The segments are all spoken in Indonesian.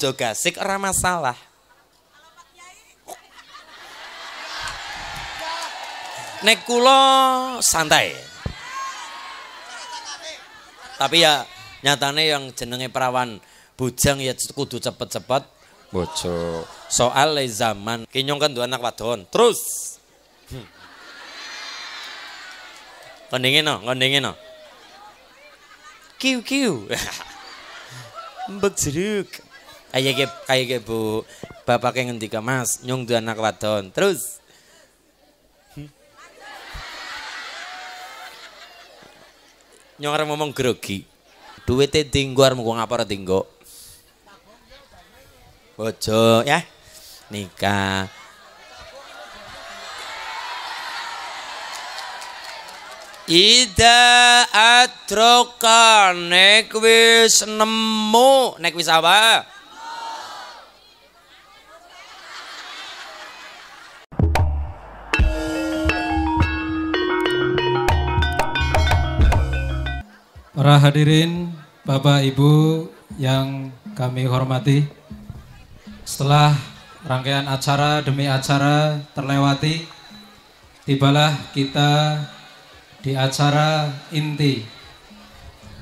ojo gasik ora masalah. Nek kula santai. Tapi ya nyatane yang jenenge perawan bujang ya kudu cepet-cepet bojo. Soal zaman kinyong kan dua anak wadon. Terus. Kondingin no. Kiu-kiu. Mbek jeruk. Kayak Bu, bapak yang ngendika, Mas, nyong dua anak wadon. Terus nyong arep ngomong grogi. Duwite dinggo arep nggo ngapor dinggo. Bojo ya. Nikah. Ida atroka nek wis nemu, nek wis apa? Para hadirin, Bapak Ibu yang kami hormati, setelah rangkaian acara demi acara terlewati, tibalah kita di acara inti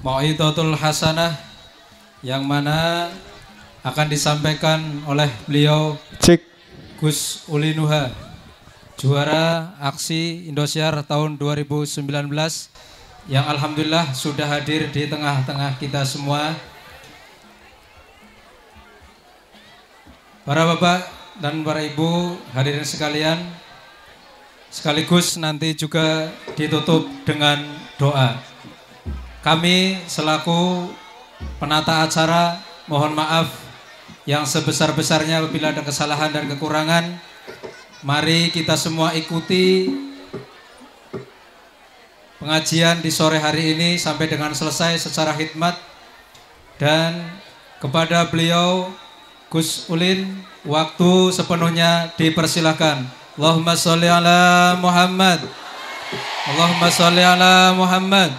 Mau'idotul Hasanah, yang mana akan disampaikan oleh beliau Cik Gus Ulinnuha, juara aksi Indosiar tahun 2019, yang alhamdulillah sudah hadir di tengah-tengah kita semua. Para bapak dan para ibu hadirin sekalian, sekaligus nanti juga ditutup dengan doa. Kami selaku penata acara mohon maaf yang sebesar-besarnya apabila ada kesalahan dan kekurangan. Mari kita semua ikuti pengajian di sore hari ini sampai dengan selesai secara hikmat. Dan kepada beliau Gus Ulin waktu sepenuhnya dipersilahkan. Allahumma sholli ala Muhammad, Allahumma sholli ala Muhammad,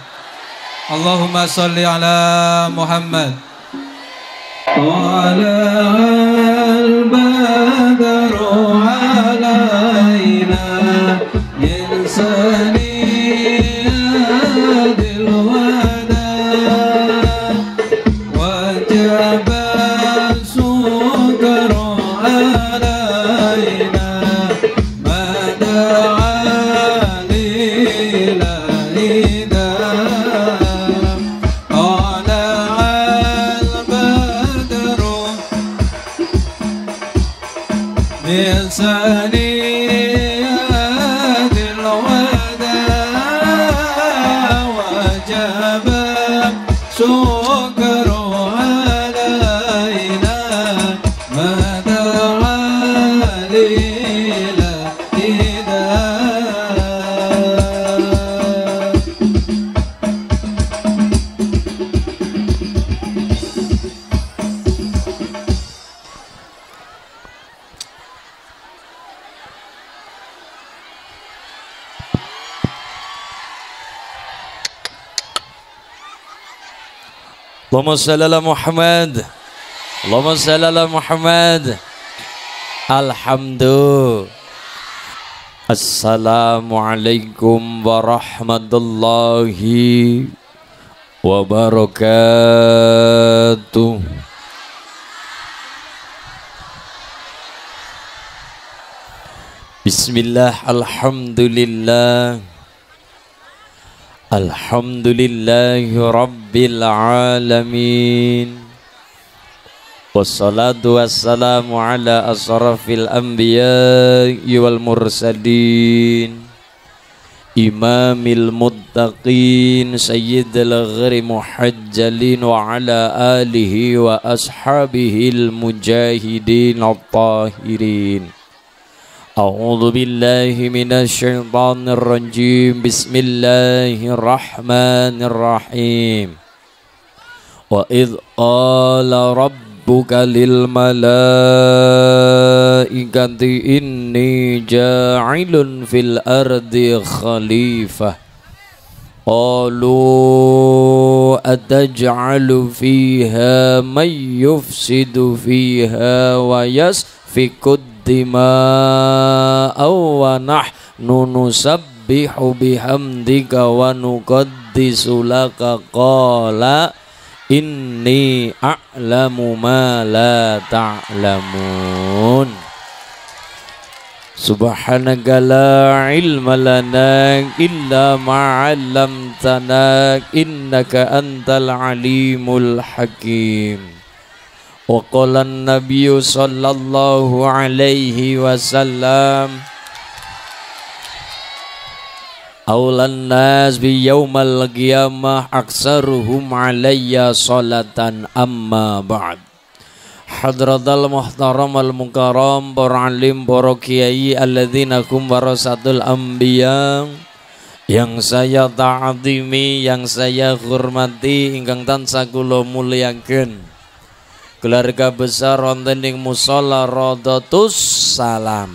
Allahumma sholli ala Muhammad. Allahumma shalli ala Muhammad, Allahumma shalli ala Muhammad. Alhamdulillah. Assalamualaikum warahmatullahi wabarakatuh. Bismillah, alhamdulillah. Alhamdulillahi Rabbil Alamin. Wassalatu wassalamu ala asrafil anbiya wal mursalin, imamil muttaqin, sayyidil ghari muhajjalin, wa ala alihi wa ashabihil mujahidin at-tahirin. A'udzu billahi minasyaitonir rajim. Bismillahirrahmanirrahim. Wa idz qala rabbuka lil malaikati inni ja'ilun fil ardi khalifah. قالوا أتجعل فيها من يفسد فيها ويسفك الدماء ونحن نسبح بحمدك ونقدس لك قال inni a'lamu ma la ta'lamun. Subhanaka la ilma lana illa ma'allamtana innaka antal alimul hakim. Wa qala an-nabiyyu sallallahu alaihi wasallam awlan nas bi yaumal qiyamah aksaruhum alayya salatan amma ba'd. Hadratal muhtaram al mukarram para alim, para kiai alladzina hum warasatul anbiya, yang saya ta'zimi, yang saya hormati, ingkang tansah kula mulyaken. Keluarga besar wonten ing musala Roudlotussalam,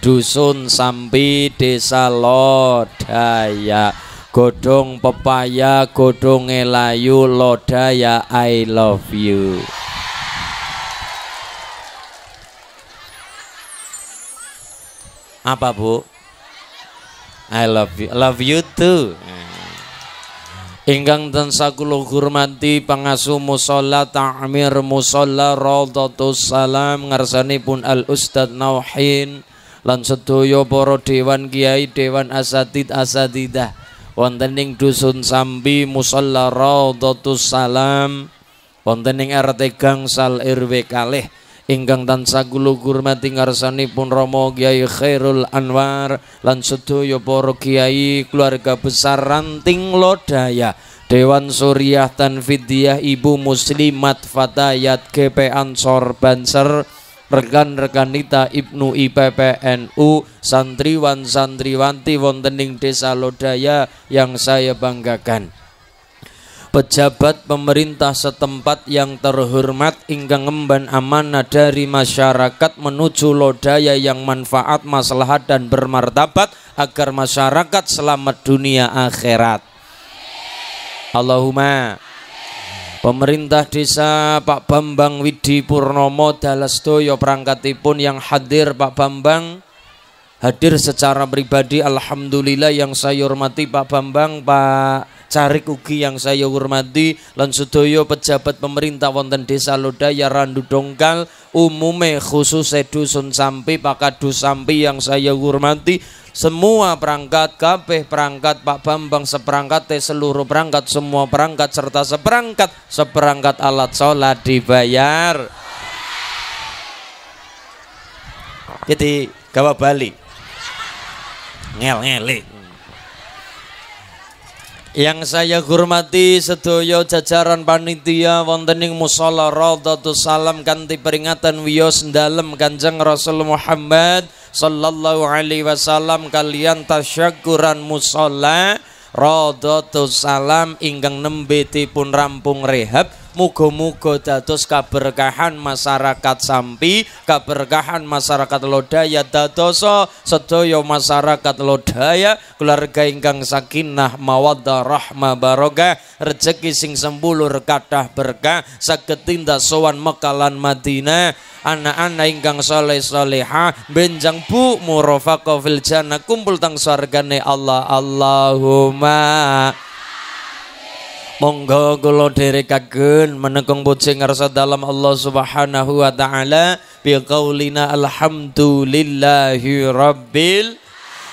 dusun Sampi, desa Lodaya. Godhong pepaya, godhong elayu, Lodaya I love you. Apa Bu? I love you too. Ingkang tansah kula hormati pangasuh musala ta'mir musala Roudlotussalam ngarsanipun Al Ustadz Nauhin lan sedaya para dewan kiai, dewan asatid asatidah wonten ing dusun Sampi musalla Roudlotussalam wonten ing RT Gangsal RW kalih ingkang tansah kula hormati ngarsanipun Rama Kiai Khairul Anwar lan sedaya para kiai keluarga besar ranting Lodaya, Dewan Suriah Tanfidiyah, Ibu Muslimat Fatayat GP Ansor Banser, rekan-rekan Nita Ibnu IPPNU, santriwan santriwanti wonten ing desa Lodaya yang saya banggakan, pejabat pemerintah setempat yang terhormat ingkang ngemban amanah dari masyarakat menuju Lodaya yang manfaat, maslahat dan bermartabat agar masyarakat selamat dunia akhirat. Allahumma. Pemerintah desa Pak Bambang Widhipurnomo Dalestoyo perangkatipun yang hadir, Pak Bambang hadir secara pribadi, alhamdulillah, yang saya hormati Pak Bambang, Pak Carik Ugi yang saya hormati, lan sedaya pejabat pemerintah wonten desa Lodaya Randudongkal umume khusus dusun Sampi, Pak Kadus Sampi yang saya hormati, semua perangkat, kabeh perangkat, Pak Bambang seperangkat, seluruh perangkat, semua perangkat, serta seperangkat alat sholat dibayar. Jadi gawa bali ngel-ngeli. Yang saya hormati sedaya jajaran panitia wonten ing musala Roudlotussalam kanthi peringatan wiyos dalem Kanjeng Rasul Muhammad sallallahu alaihi wasallam kalian tasyakuran musala Roudlotussalam ingkang nembe dipun rampung rehab. Muga-muga dados kaberkahan masyarakat Sampi, kaberkahan masyarakat Lodaya, dadosa sedaya masyarakat Lodaya keluarga ingkang sakinah mawaddah rahmah barokah, rejeki sing sempulur kathah berkah, saged tindak sowan Mekah lan Madinah, anak-anak ingkang soleh solehah benjang bu murafaqah fil jannah, kumpul tang swargane Allah. Allahumma. Monggo kula dherekaken menekung puji ngarsa dalam Allah Subhanahu wa taala biqaulina alhamdulillahi rabbil.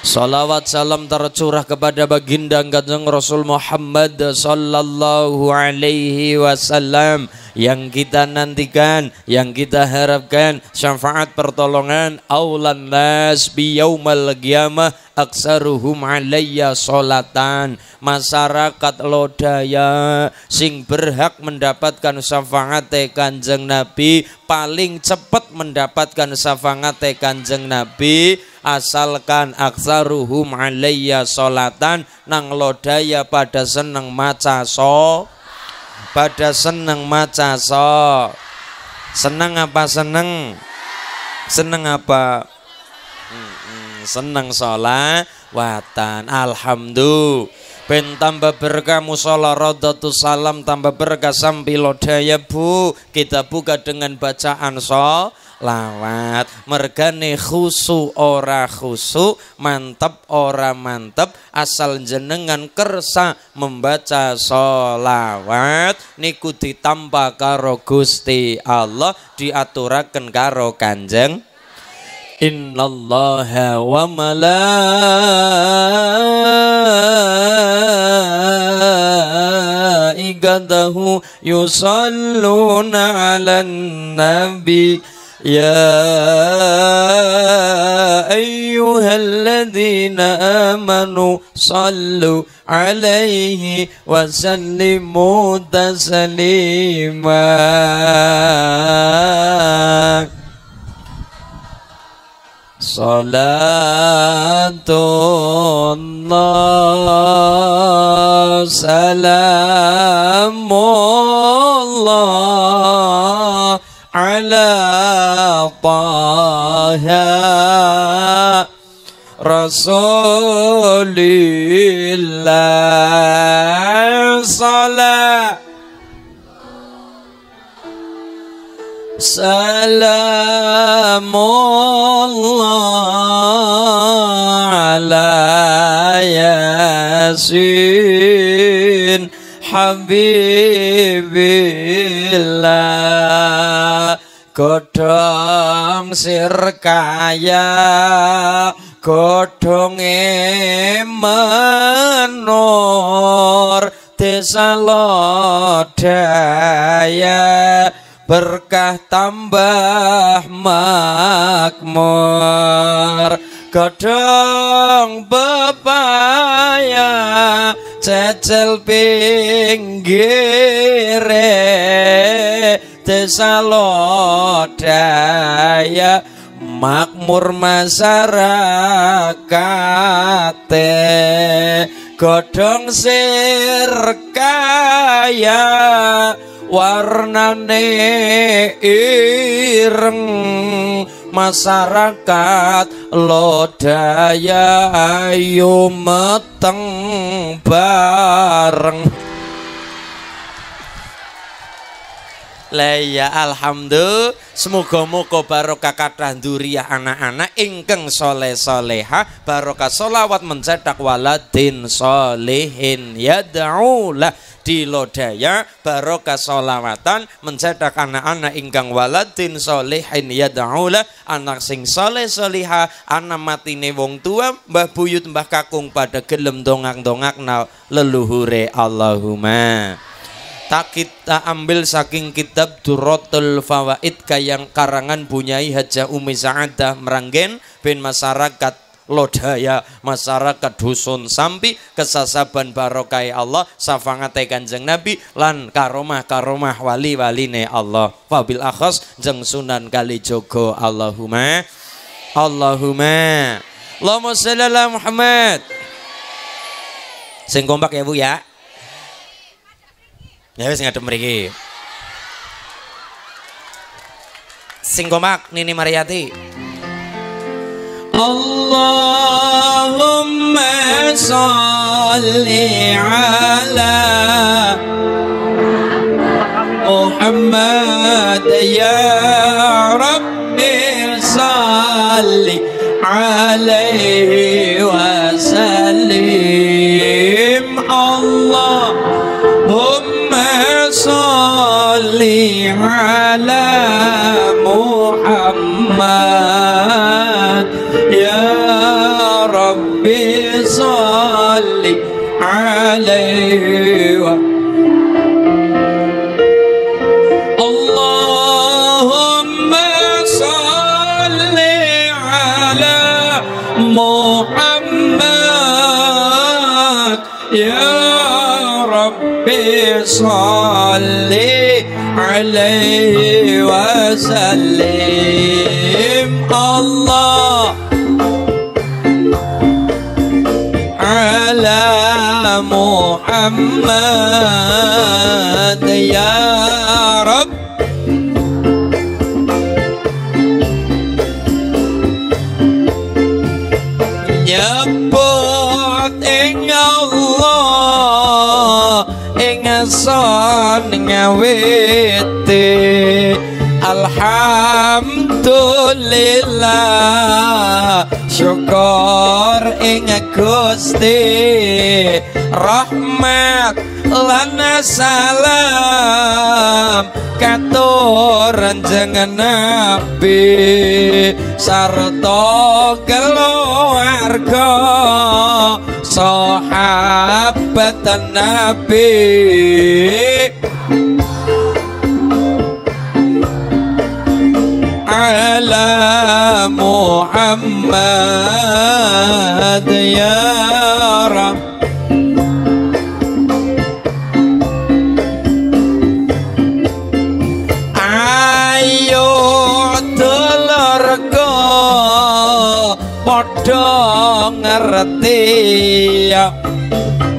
Salawat salam tercurah kepada baginda Kanjeng Rasul Muhammad sallallahu alaihi wasallam yang kita nantikan, yang kita harapkan syafaat pertolongan aulan nas bi yaumal qiyamah aksaruhum alayya salatan. Masyarakat Lodaya sing berhak mendapatkan syafaat Kanjeng Nabi, paling cepat mendapatkan syafaat Kanjeng Nabi, asalkan aksaruhum alayya salatan, nang Lodaya pada seneng maca so, pada seneng maca so. Seneng apa seneng? Seneng apa? Seneng sholat watan. Alhamdulillah. Ben tambah berkah musola Roudlotussalam, tambah berkah sambil Lodaya bu. Kita buka dengan bacaan sholawat. Mergane khusu ora khusu, mantep ora mantep, asal jenengan kersa membaca sholawat niku ditambah karo Gusti Allah, diaturaken karo Kanjeng. Innallaha wa malaikatahu yusalluna 'alan nabi ya ayyuhalladzina amanu sallu 'alaihi wa sallimu taslima. Salatullah salamullah ala Taha Rasulillah. Salat salamullah ala Yasin Habibillah. Godhong sirkaya godhonge menor desa Lodaya. Berkah tambah makmur godhong bebaya cecil pinggire desa Lodaya makmur masyarakat godhong sirkaya warnane ireng masyarakat Lodaya ayo meteng bareng. Laya alhamdulillah, semoga-moga barokah kathah dzurriyyah anak-anak ingkang soleh-soleha, barokah solawat mencetak waladin solehin yad'ulah. Di Lodaya barokah solawatan mencetak anak-anak ingkang waladin solehin yad'ulah, anak sing soleh soleha, anak matine wong tua mbah buyut mbah kakung pada gelem dongak-dongakna leluhure. Allahumma tak kita ambil saking kitab Durratul Fawaid yang karangan Bunyai Hajah Umi Sa'adah Meranggen bin masyarakat Lodaya, masyarakat dusun Sampi kesasaban barokai Allah safangate Kanjeng Nabi lan karomah-karomah wali-waline Allah wabil akhas jeng Sunan Kalijaga. Allahumma Allahumma Allahumma shalli ala Muhammad. Sing kompak ya Bu ya. Ya wis ngadep mriki. Sing kompak Nini Maryati. Allahumma sholli ala Muhammad ya Rabbi sholli alaihi wa sallim. Allahumma sholli ala Muhammad ya Rabbi sholli alaihi wa. Allahumma sholli ala Muhammad ya Rabbi sholli alaihi wa sallim. Allah ala Muhammad ya Rabb nyebut ing Allah witi alhamdulillah syukur ing Gusti rahmat lan salam katur jeneng Nabi sarta keluarga sahabat Nabi ala Muhammad ya Rabb. Ayo dulurku padha ngerti ya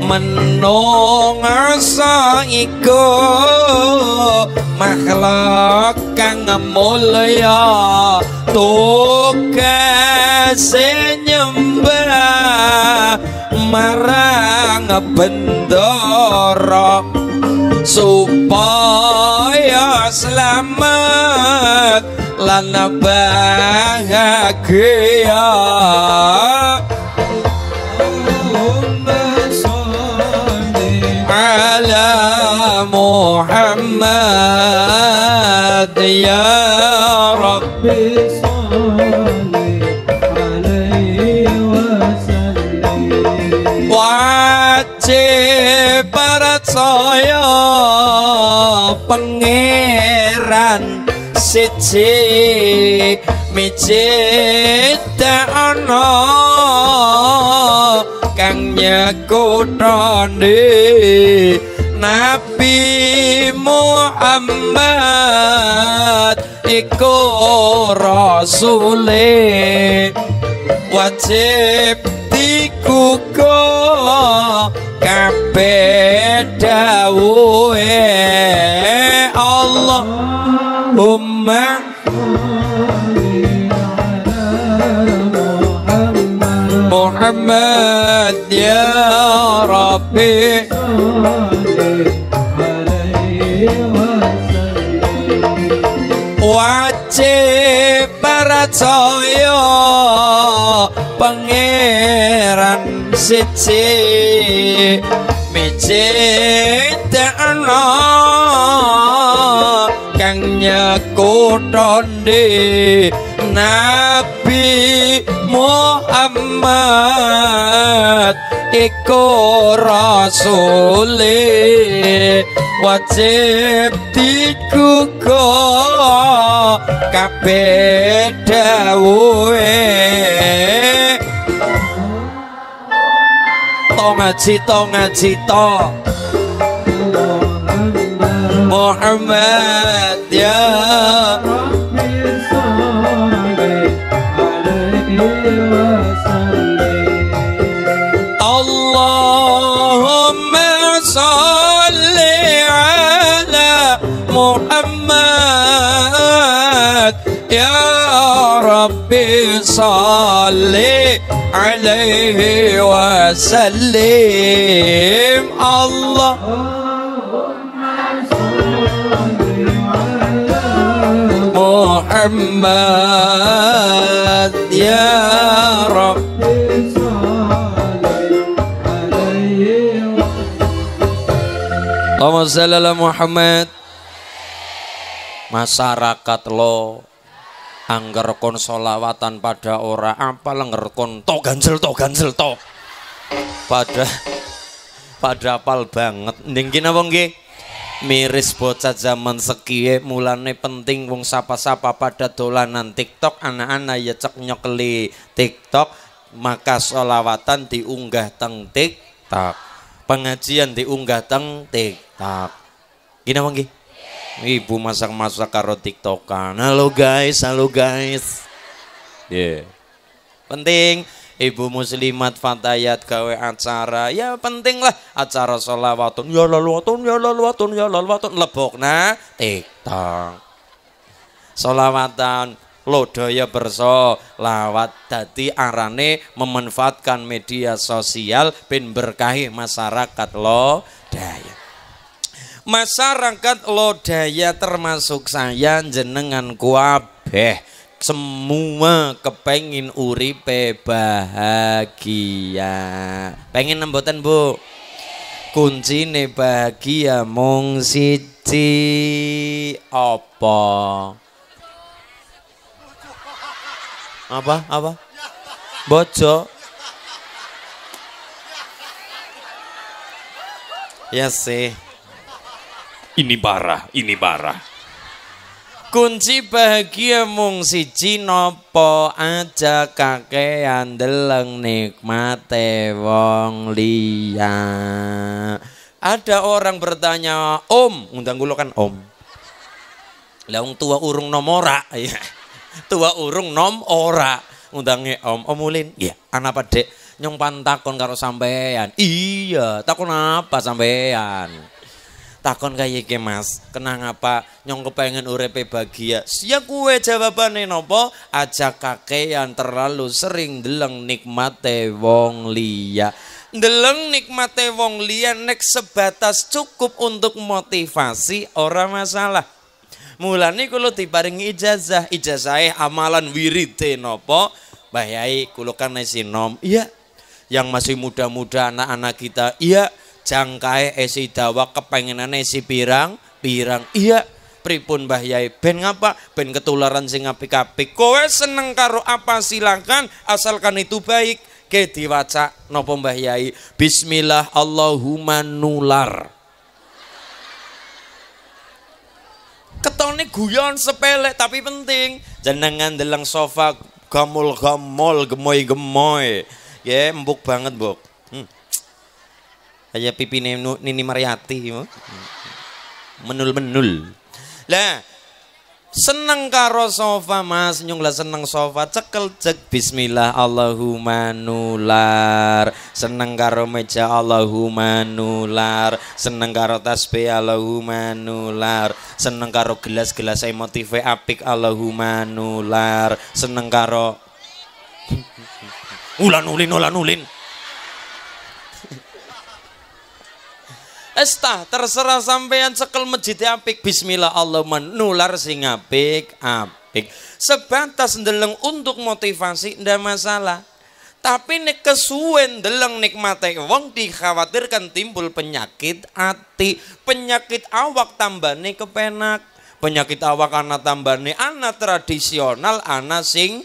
menungsa iku makhluk kang mulya tugas nyembah marang bendoro supaya selamat lan bahagia. Ala Muhammad ya Rabbi salli alaihi wasallim. Wajib para saya pangeran siji mijit ana kang nyekutoni Nabi Muhammad iku rasule wajib dikukuh kabeh dawuhe Allah Muhammad ya Rabbi wajib percaya pangeran siji mijitna kang nyekutoni Nabi Muhammad iku rasule wajib dikukuh kabeh dawuhe to ngaji Muhammad ya Allahumma salli ala Muhammad ya Rabbi salli alaihi wa sallim. Allahumma salli ala Muhammad ya Rabbi salli alaihi wa sallim. Allahumma salli ala Muhammad. Masyarakat lo angger kon solawatan pada ora apa angger kon to ganjel pada apal banget ningkin apa nggih miris bocah zaman sekiye mulane penting wong sapa-sapa pada dolanan TikTok anak-anak ya cek nyokeli TikTok maka solawatan diunggah teng TikTok pengajian diunggah teng TikTok gini apa nggih ibu masak-masak karo TikTokan. Halo guys. Yeah. Penting ibu muslimat fatayat gawe acara. Ya penting lah acara sholawatun. Ya lalu watun lebokna TikTok. Sholawatan Lodaya bersolawat dadi arane memanfaatkan media sosial ben berkahi masyarakat Lodaya. masyarakat Lodaya termasuk saya jenengan kuabeh semua kepengin uripe bahagia. Pengen nemboten Bu? Kuncine bahagia mung siji. Apa? Bojo. Ya sih. Ini parah. Kunci bahagia mung siji nopo aja kakean deleng nikmate wong liya. Ada orang bertanya, Om, undang kula kan Om. Lah wong tua urung nom ora. Tua urung nom ora undange Om Mulin. Iya, ana apa Dek? Nyong pantakon karo sampean. Iya, takon apa sampean? Takon kaya iki Mas, kenang apa? Nyong kepengen urepe bahagia. Sia kuwe jawabane nopo? Aja kakean terlalu sering deleng nikmate wong liya. Deleng nikmate wong liya nek sebatas cukup untuk motivasi ora masalah. Mulane kula diparingi ijazah amalan wiride nopo? Bayai kula kan esinom. Iya. Yang masih muda-muda anak-anak kita. Iya, jangkae esi dawa kepengenane esi pirang. Iya. Pripun Mbah Yai ben ngapa? Ben ketularan sing apik-apik. Kowe seneng karo apa silakan asalkan itu baik. Ke diwaca napa Mbah Yai? Bismillah Allahumma nular. Ketone guyon sepele tapi penting. Jenengan deleng sofa gamol gemoy. Ya empuk banget, Mbok. Kayak pipine Nini Maryati. Menul. Lah seneng karo sofa Mas, nyunglah seneng sofa cekel cek bismillah Allahumma nular. Seneng karo meja Allahumma nular. Seneng karo tasbih Allahumma nular. Seneng karo gelas-gelas emotive apik Allahumma nular. Seneng karo ulan ulin. Estah terserah sampean cekel masjid apik bismillah Allahumma nular sing apik. Sebatas ndeleng untuk motivasi ndak masalah. Tapi nek kesuwen ndeleng nikmate wong dikhawatirkan timbul penyakit ati, penyakit awak tambane kepenak, penyakit awak ana tambane ana tradisional ana sing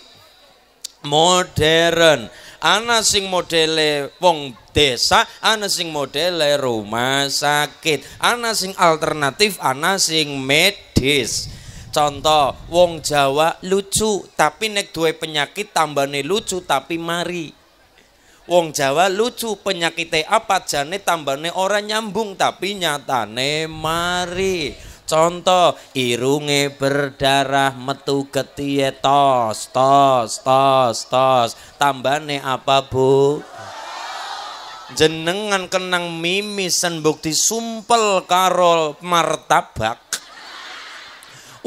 modern. Ana sing modele wong desa, ana sing modele rumah sakit, ana sing alternatif, ana sing medis. Contoh, wong Jawa lucu, tapi nek duwe penyakit tambane lucu tapi mari. Wong Jawa lucu, penyakite apa jane tambane ora nyambung tapi nyatane mari. Contoh, irunge berdarah metu getihe tos. Tambane apa Bu? Jenengan kenang mimisen bukti sumpel karo martabak.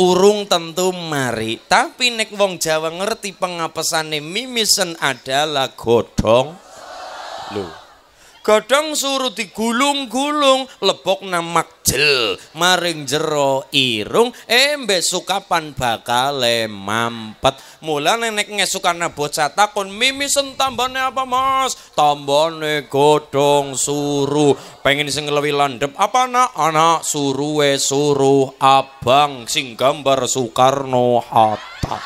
Urung tentu mari. Tapi nek wong Jawa ngerti pengapesane mimisen adalah godhong. Lho. Godhong suruh digulung-gulung lebok nang makjel maring jero irung embe sukapan bakal mampet. Mulane nek ngesukana bocah takon mimisen tambane apa Mas? Tambane godhong suruh. Pengen sing luwih landhep apa anak suruhe suruh abang sing gambar Soekarno Hatta.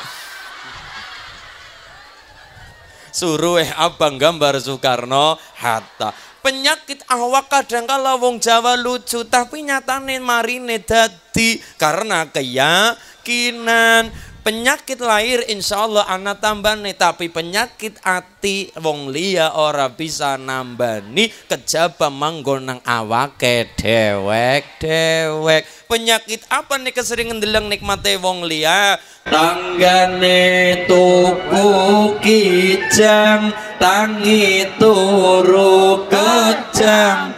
Suruh abang gambar Soekarno Hatta. Penyakit awak kadangkala wong Jawa lucu tapi nyatane marine dadi karena keyakinan. Penyakit lahir insya Allah ana tambane tapi penyakit ati wong liya ora bisa nambani kejaba manggon nang awake dewek. Penyakit apa nih keseringan deleng nikmate wong liya? Tanggane tuku kijang, tangi turu kejang.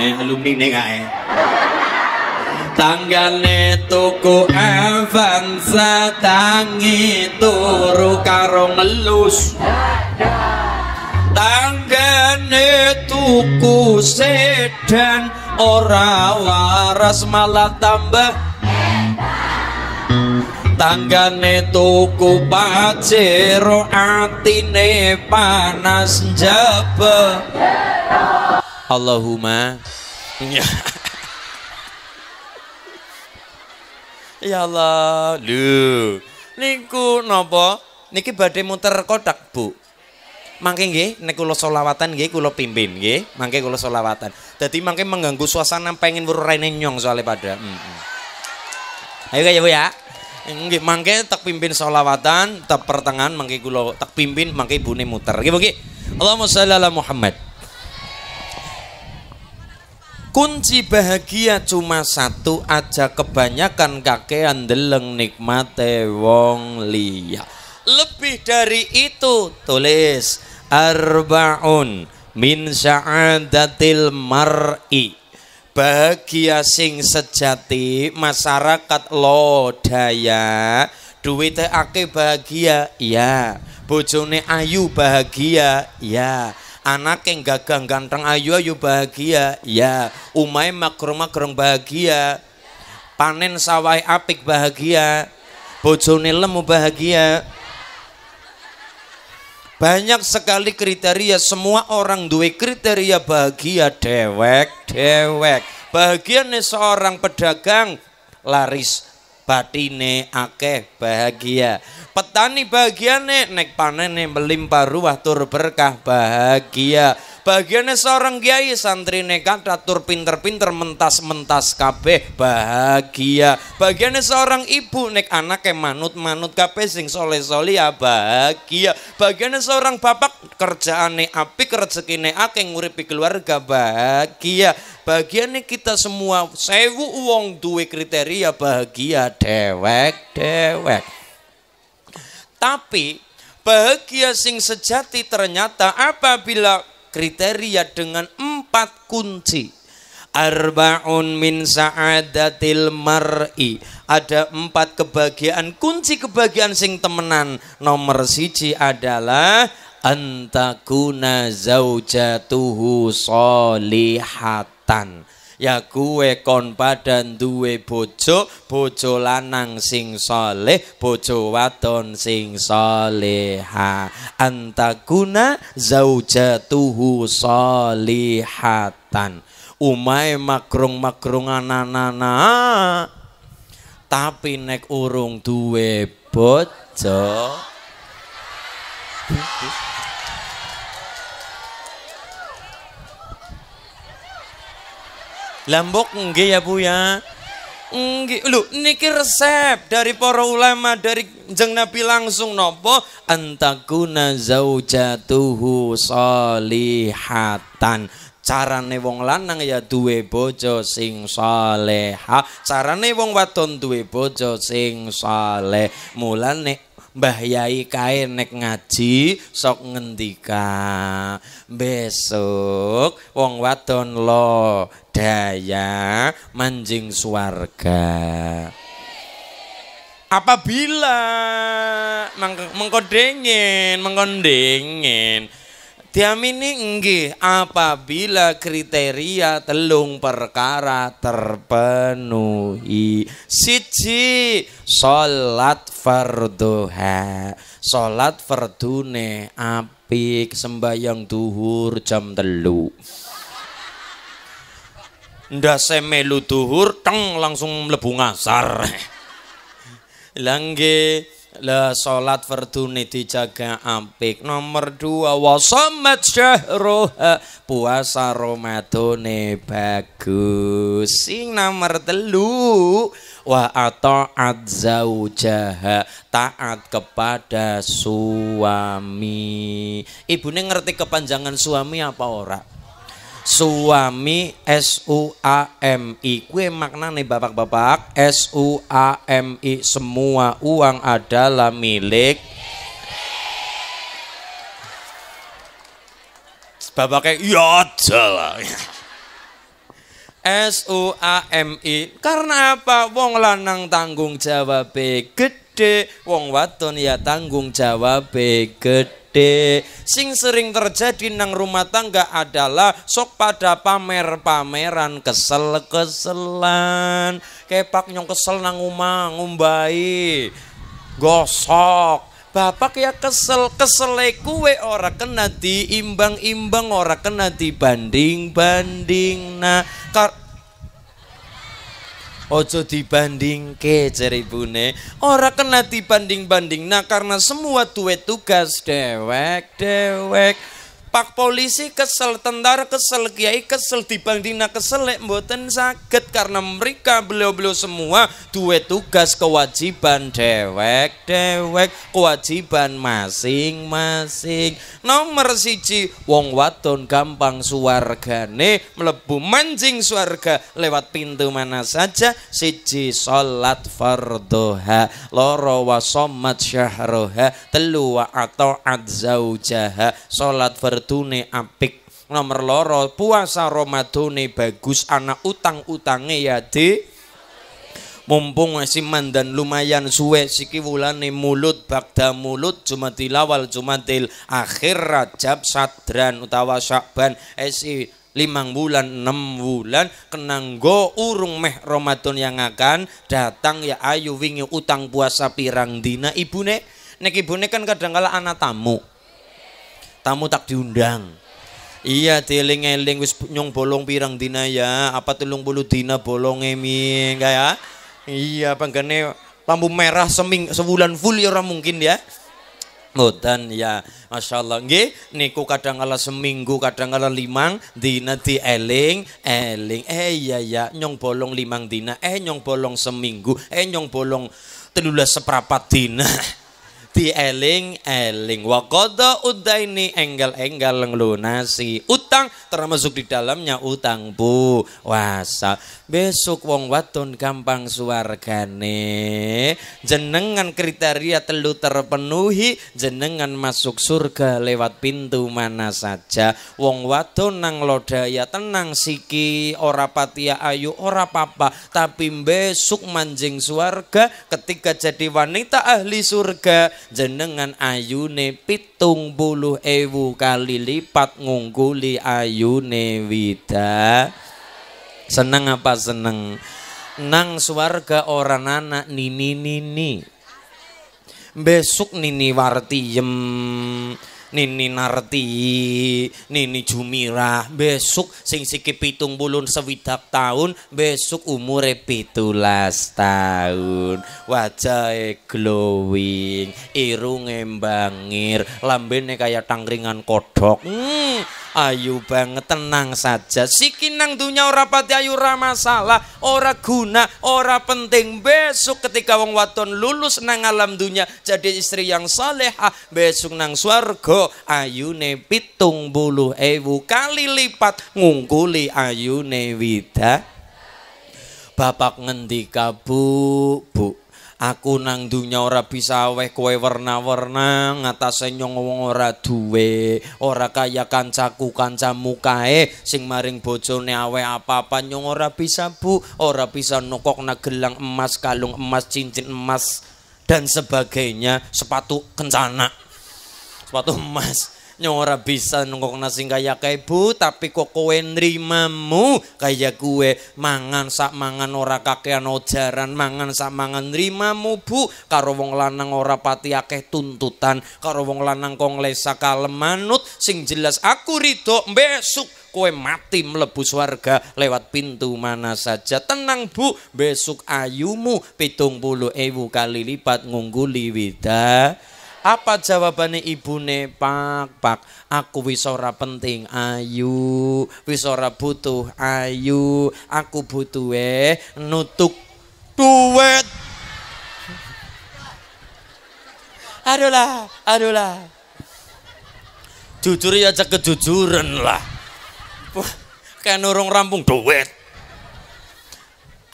Alumni kae. Tanggane tuku Avanza, tangi turu karo ngelus. Tanggane tuku sedan, ora waras malah tambah tanggane tuku pajero atine panas jabe. Allahumma ya Allah. Lho niku napa niki badhe muter kotak Bu? Mangke nggih nek kula selawatan nggih kula pimpin nggih, mangke kula selawatan. Dadi mangke mengganggu suasana pengen werene nyong soalnya pada. Ayo kaya Bu ya. Nggih mangke tak pimpin selawatan, tak pertengahan mangke kula tak pimpin mangke ibune muter. Nggih Bu nggih. Allahumma shalli ala Muhammad. Kunci bahagia cuma satu, aja kebanyakan kakean deleng nikmate wong liya. Lebih dari itu tulis arbaun min sa'adatil mar'i. Bahagia sing sejati masyarakat Lodaya, duwite akeh bahagia ya, bojone ayu bahagia ya, anake gagah ganteng ayu bahagia ya, umahe makrung bahagia, panen sawai apik bahagia, bojone lemu bahagia. Banyak sekali kriteria, semua orang duwe kriteria bahagia dewek. Bahagiane seorang pedagang laris, batine akeh bahagia. Petani bahagiane nek panene melimpah ruah tur berkah bahagia. Bahagiane seorang kiai, santrine kathah tur pinter-pinter mentas-mentas kabeh bahagia. Bahagiane seorang ibu nek anake manut-manut kabeh sing soleh-soleh bahagia. Bahagiane seorang bapak kerjaane apik, rezekine akeh, nguripi keluarga bahagia. Bahagiane kita semua 1000 wong duwe kriteria bahagia dewek. Tapi bahagia sing sejati ternyata apabila kriteria dengan 4 kunci. Arbaun min sa'adatil mar'i. Ada 4 kebahagiaan, kunci kebahagiaan sing temenan. Nomor 1 adalah antakuna zaujatuhu solihatan. Ya kuwe kon padan duwe bojo lanang sing soleh, bojo wadon sing soleha. Antakuna zaujatuhu solihatan. Umay makrung anana, tapi nek urung duwe bojo. Lambok nggih ya Bu ya. Nggih lho niki resep dari para ulama dari Kanjeng Nabi langsung napa antakuna zaujatuhu solihatan. Carane wong lanang ya duwe bojo sing salehah, carane wong wadon duwe bojo sing saleh. Mulane Mbah Yai kae nek ngaji sok ngendika besok wong wadon Lodaya manjing swarga. Apabila mengkondengin diamini nggih apabila kriteria 3 perkara terpenuhi. 1 salat fardhuha, salat fardune apik, sembayang duhur jam 3. Ndase melu duhur teng langsung mlebu ngasar. Lah nggih la salat fardune dijaga apik. Nomor 2 wasamat syahruha, puasa Ramadane bagus. Sing nomor 3 wa ata'at zaujaha, taat kepada suami. Ibune ngerti kepanjangan suami apa ora? Suami SUAMI, kue maknane bapak-bapak SUAMI, semua uang adalah milik. Bapaknya ya jalah. SUAMI karena apa? Wong lanang tanggung jawab gede, wong wadon ya tanggung jawab gede. gede. Sing sering terjadi nang rumah tangga adalah sok pada pamer-pameran, kesel-keselan, kepak nyong kesel nang umah ngumbai gosok. Bapak ya kesel, kesele kue ora kena diimbang-imbang, ora kena dibanding-banding. Nah, ojo dibanding ke ceribune, ora kena dibanding-banding. Nah, karena semua duwe tugas dewek-dewek. Pak polisi kesel, tentara kesel, kiai kesel, dibanding nah keselek mboten saged karena mereka beliau-beliau semua duwe tugas kewajiban dewek-dewek, kewajiban masing-masing. Nomor siji, wong wadon gampang suwargane mlebu manjing suwarga lewat pintu mana saja. Siji, salat fardhuha, loro wa shomat syahruha, telu wa ata'at zaujaha, salat berdune apik. Nomor loro, puasa Ramadane bagus, anak utang-utange ya di mumpung siman dan lumayan suwe, siki wulane mulut bagda mulut, Jumatil awal Jumatil akhir, Rajab sadran utawa Syakban, esi 5 bulan 6 bulan, kenanggo urung meh Ramadan yang akan datang. Ya ayu wingi utang puasa pirang dina ibune? Nek ibune kan kadangkala anak tamu tak diundang. Iya, dieling-eling wis nyong bolong pirang dina ya? Apa 30 dina bolong emi enggak ya? Iya, panggane lampu merah sebulan full ya ora mungkin ya. Mudan ya, masya Allah. Nggih, niku kadangkala seminggu, kadangkala 5 dina dieling-eling. Iya nyong bolong 5 dina, nyong bolong seminggu, nyong bolong 13 seprapat dina. Dieling-eling. Wa qada udaini, enggal-enggal nglunasi utang, termasuk di dalamnya utang puasa. Besok wong wadon gampang suwargane, jenengan kriteria telu terpenuhi, jenengan masuk surga lewat pintu mana saja. Wong wadon nang Lodaya tenang, siki ora patia ayu ora papa, tapi besok manjing suwarga. Ketika jadi wanita ahli surga, jenengan ayune 70.000 kali lipat ngungkuli ayune wida. Seneng apa seneng? Nang swarga orang anak nini. Besok Nini Wartiem, Nini Narti, Nini Jumirah. Besok sing siki 70 sewidak tahun, besok umure 17 tahun. Wajahe glowing, irunge mbangir, lambene kaya tangringan kodhok. Ayu banget, tenang saja. Siki nang dunya ora pati ayu, ora masalah, ora guna, ora penting. Besok ketika wong wadon lulus nang alam dunya jadi istri yang salehah, besok nang swarga ayune 70.000 kali lipat ngungkuli ayune wida. Bapak ngendika, Bu, aku nang dunya ora bisa weh kowe werna-werna ngatase nyong wong ora duwe, ora kaya kancaku kancamu kae sing maring bojone awe apa-apa. Nyong ora bisa, Bu, ora bisa nukok na gelang emas, kalung emas, cincin emas dan sebagainya, sepatu kencana, sepatu emas. Nyong ora bisa nungkok nasi kaya kae, Bu, tapi kok kowe nrimamu kaya kue mangan sak mangan ora kakean ojaran, mangan sak mangan nrimamu, Bu. Karo wong lanang ora pati akeh tuntutan, karo wong lanang kong lesa kalem manut, sing jelas aku ridho. Besok kowe mati mlebu swarga lewat pintu mana saja. Tenang, Bu, besok ayumu 70.000 kali lipat ngungguli wida. Apa jawabannya ibune? Pak, aku wis ora penting ayu, wis ora butuh ayu, aku butuhe nutuk duit. Adulah, jujur ya cek kejujuran lah, kayak nurung rampung duit.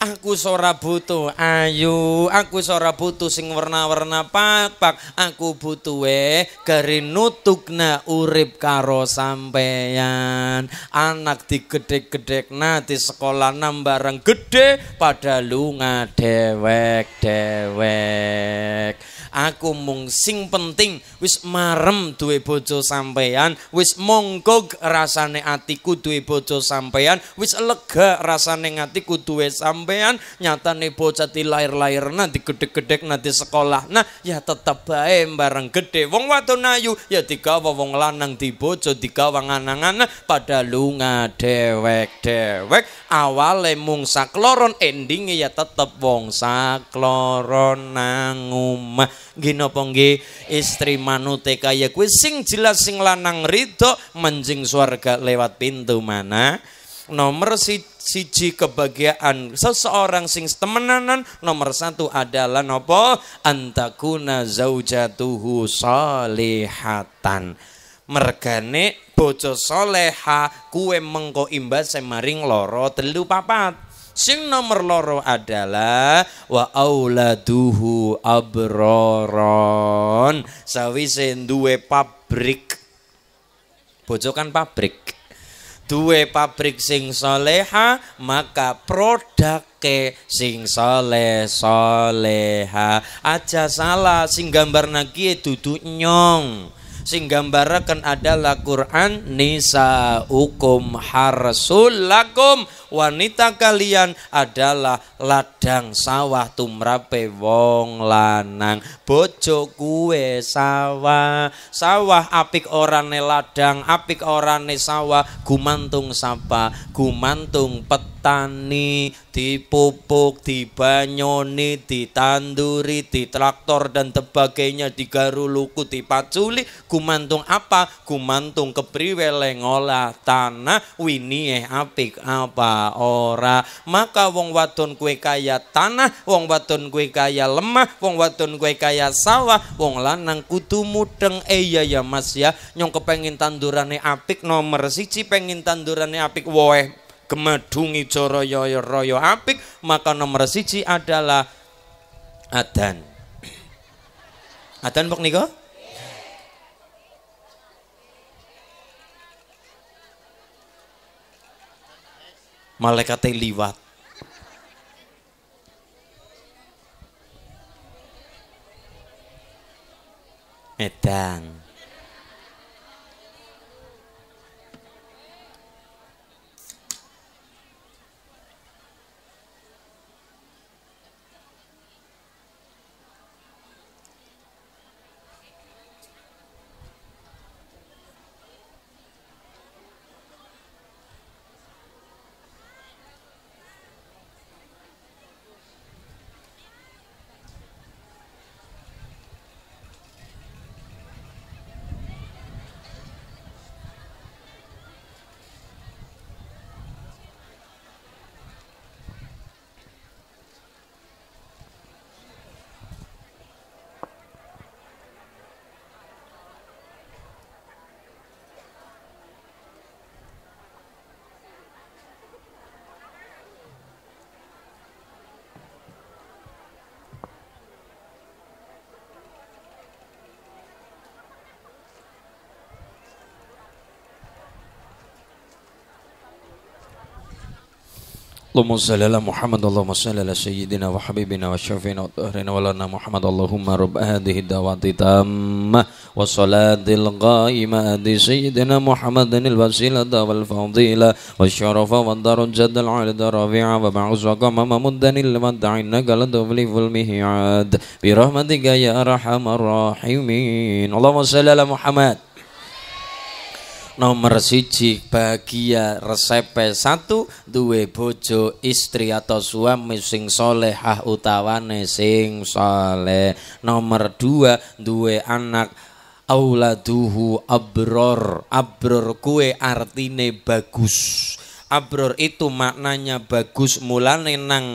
Aku ora butuh ayu, aku ora butuh sing warna-warna pak, aku butuhe gari nutukna urip karo sampeyan. Anak digedhek-gedhekna di sekolah nang bareng gede, pada lunga dewek-dewek. aku mung sing penting wis marem duwe bojo sampean, wis mongkog rasane atiku duwe bojo sampean, wis lega rasane atiku duwe sampean. Nyatane bocah di lahir-lahirna digedhek-gedhekna di sekolahna ya tetep bae bareng gedhe. Wong wadon ayu ya digawa wong lanang, dibojo digawa nganang-anang, padha lunga dewek-dewek. Awale mung sakloron, endinge ya tetep wong sakloron nang omah. Nggih napa nggih, istri manute kaya kuwi sing jelas sing lanang ridho menjing swarga lewat pintu mana? Nomor siji kebahagiaan seseorang sing temenanan. Nomor satu adalah napa? Antakuna zaujatuhu salihatan. Mergane bojo soleha kue mengko imbas semaring loro telu papat. Sing nomor loro adalah wa auladuhu abroron. Sawise duwe pabrik, bojokan pabrik, duwe pabrik sing soleha, maka produk ke sing soleh soleha. Aja salah sing gambar nagi dudu nyong. Sing gambaraken adalah Quran, nisa ukum harsul lakum, wanita kalian adalah ladang sawah tumrape wong lanang. Bojo kuwe sawah, sawah apik orane ladang, apik orane sawah, gumantung sapa, gumantung petani, dipupuk, dibanyoni, ditanduri, ditraktor dan sebagainya, digaru luku, dipaculi. Gumantung apa? Gumantung kepriwe lengolah tanah, winie apik apa ora. Maka wong wadon kue kaya tanah, wong wadon kue kaya lemah, wong wadon kue kaya sawah, wong lanang kudu mudeng. Iya ya mas ya, nyong kepengin tandurane apik. Nomor siji pengin tandurane apik, woeh gemedungi joroyo royo apik. Maka nomor siji adalah adan. Adan pok niko? Malaikate liwat. Edan. Allahumma salli ala Muhammad, Allahumma salli ala sayyidina wa habibina wa syafi'ina wa tahrina wa lana Muhammad. Allahumma rabb hadhihi dawati tamma wa salatil qaima adi sayyidina Muhammadinil wasilata wal fadila wa syarafa wa darajadal alada rafi'a wa ba'uza qamama muddanil mad'innaka la tuflihul mi'ad bi rahmatika ya arhamar rahimin. Allahumma salli ala Muhammad. Nomor siji bahagia resepe satu, duwe bojo istri atau suami sing solehah utawane sing soleh. Nomor dua, duwe anak auladuhu abror. Abror kue artine bagus. Abror itu maknanya bagus. Mulane nang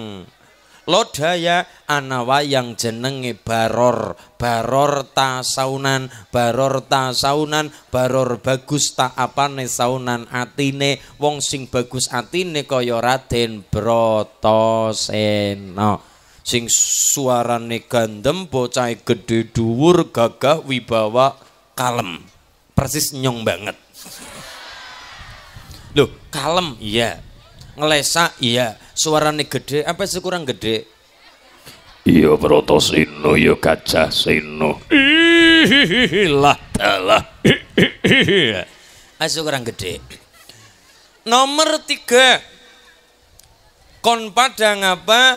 Lodaya ana wayang jenenge baror, baror tasaunan, baror tasaunan, baror bagus ta apane saunan atine. Wong sing bagus atine kaya Raden Bratasena sing suarane gandem, bocah gedhe dhuwur, gagah wibawa kalem. Persis nyong banget. Loh, kalem iya. Ngelesak iya, suarane gede apa sih kurang gede? iya Bratasena iya Gajah Sena ilah dalah masuk orang gede. Nomor 3 kon padang apa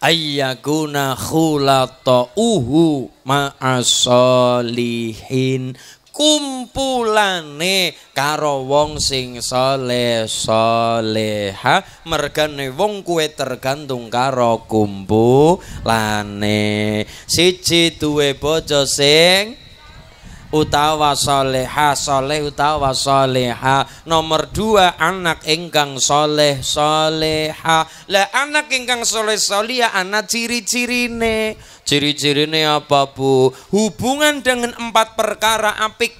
ayyakuna khulata'uhu ma'asolihin kumpulane karo wong sing saleh saleha mergane wong kuwe tergantung karo kumpulane. Siji duwe bojo sing utawa soleha soleh utawa soleha. Nomor 2 anak ingkang soleh soleha. Lah anak ingkang soleh soleha anak ciri-cirine. Ciri-cirine apa bu? Hubungan dengan 4 perkara apik.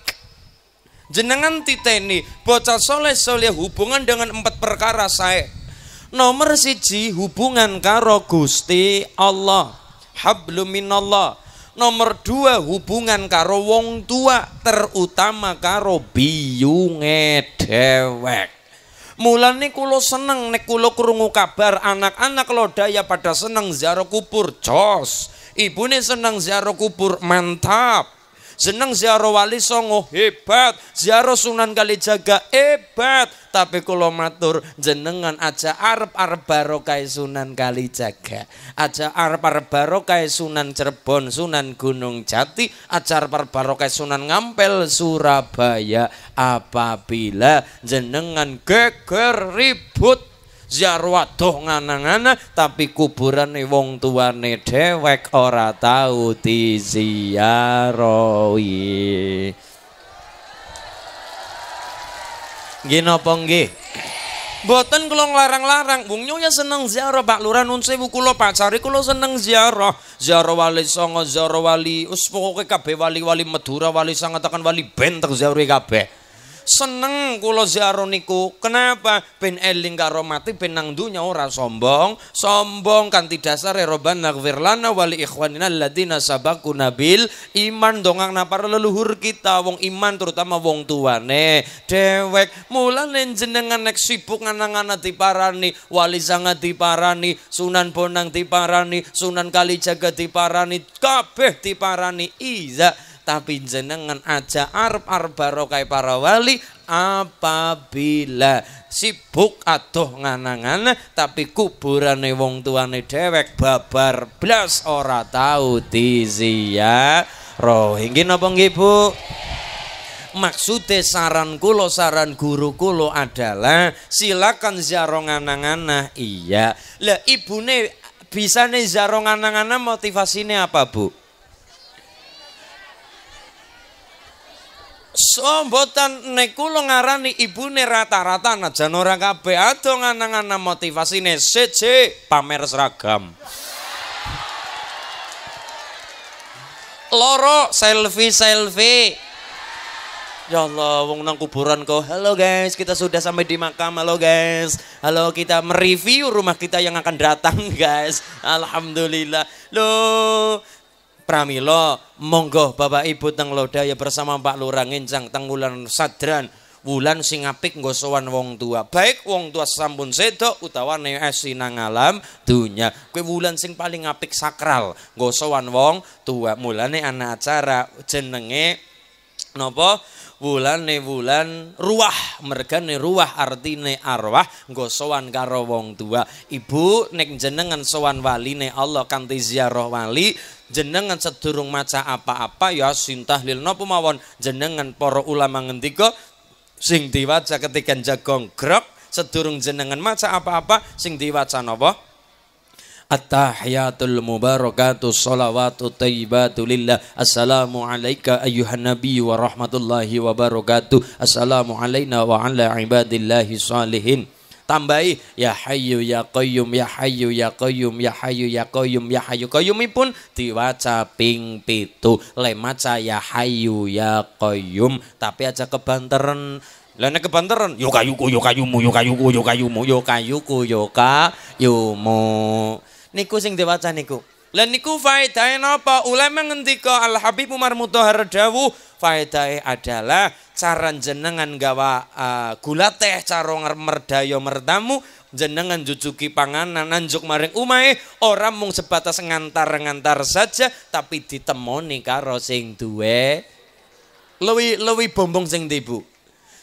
Jenengan titeni bocah soleh soleh hubungan dengan 4 perkara sae. Nomor 1 hubungan karo Gusti Allah. Hablum minallah. Nomor 2 hubungan karo wong tua terutama karo biyunge dhewek. Mulane kula seneng nek kula krungu kabar anak-anak Lodaya pada seneng ziarah kubur, jos. Ibune seneng ziarah kubur, mantap. Seneng ziarah Wali Songo, hebat. Ziarah Sunan Kalijaga, hebat. Tapi kula matur jenengan aja arep-arep barokah Sunan Kalijaga, aja arep-arep barokah Sunan Cirebon, Sunan Gunung Jati, aja arep-arep barokah Sunan Ngampel Surabaya. Apabila jenengan geger ribut ziarah waduh nganang-nganang tapi kuburane wong tuane dhewek ora tau diziarahi. Nggih napa nggih? Mboten kula nglarang-larang. Wong nyonya seneng ziarah Pak Lurah nun sewu kula pacari kula seneng ziarah. Ziarah Wali Songo, ziarah Wali wis pokoke kabeh wali-wali Madura, wali Sangatekan, wali Bentek ziarah kabeh. Seneng kula ziarah niku. Kenapa? Ben eling karo mati ben nang dunya ora sombong. Sombong kanthi dasare Rabbana ighfir lana wali ikhwanina alladziina sabaquna bil iman dongang napar leluhur kita wong iman terutama wong tuane dhewek. Mulane jenengan nek sibuk nganang-anang diparani Wali Sanga diparani Sunan Bonang diparani Sunan Kalijaga diparani kabeh diparani iza. Tapi jenengan aja arep-arep barokai para wali. Apabila sibuk aduh nganang-nganang tapi kuburane wong tuane dhewek babar blas ora tau diziarahi. Nggih napa nggih Bu? Maksude saran guru kula adalah silakan ziarah nganang-nganang iya. Lah ibune bisane ziarah nganang-nganang motivasine apa Bu? Sombotan nekulo ngarani ibune rata-rata najan ora kabeh adoh nganang-anang motivasine siji pamer seragam. 2 selfie-selfie. Ya Allah wong nang kuburan kok. Halo guys, kita sudah sampai di makam. Halo guys. Halo kita mereview rumah kita yang akan datang guys. Alhamdulillah. Loh pramila monggo Bapak Ibu teng Lodaya bersama Pak Lurah nginjang teng wulan sadran wulan sing apik nggo sowan wong tua. Baik wong tua sampun sedok utawa neesi nang alam dunya. Kuwi wulan sing paling apik sakral nggo sowan wong tua. Mulane ana acara jenenge napa? Wulane wulan ruwah mergane ruwah artine arwah nggo sowan karo wong tua. Ibu nek jenengan sowan waline Allah kanthi ziarah wali jenengan sedurung maca apa-apa ya sintahlil napa mawon jenengan para ulama ngendika sing diwaca ketika jagong grok sedurung jenengan maca apa-apa sing diwaca napa? At-tahiyatul mubarakatuh sholawatu tayyibatu lillah. Assalamu alaika ayyuhan nabiyyu wa rahmatullahi wa barakatuh. Assalamu alaina wa ala ibadillahi sholihin. Tambahi ya hayyu ya qayyum ya hayyu ya qayyum ya hayyu ya qayyum ya hayyu qayyumipun diwaca ping 7 lemaca ya hayyu ya qayyum tapi aja kebanteren. Lene kebanteran yo kayuku yo kayumu yo kayuku yo kayumu yo kayuku yo kayumu niku sing diwaca niku. Lan niku faedahe napa? Ulama ngendika Al Habib Umar Mudohar dawuh faedahe adalah cara jenengan gawa gula teh cara merdaya mertamu jenengan jujuki panganan nanjuk maring umai, orang mung sebatas ngantar-ngantar saja, tapi ditemoni karo sing duwe. Lewi bombong sing dibu,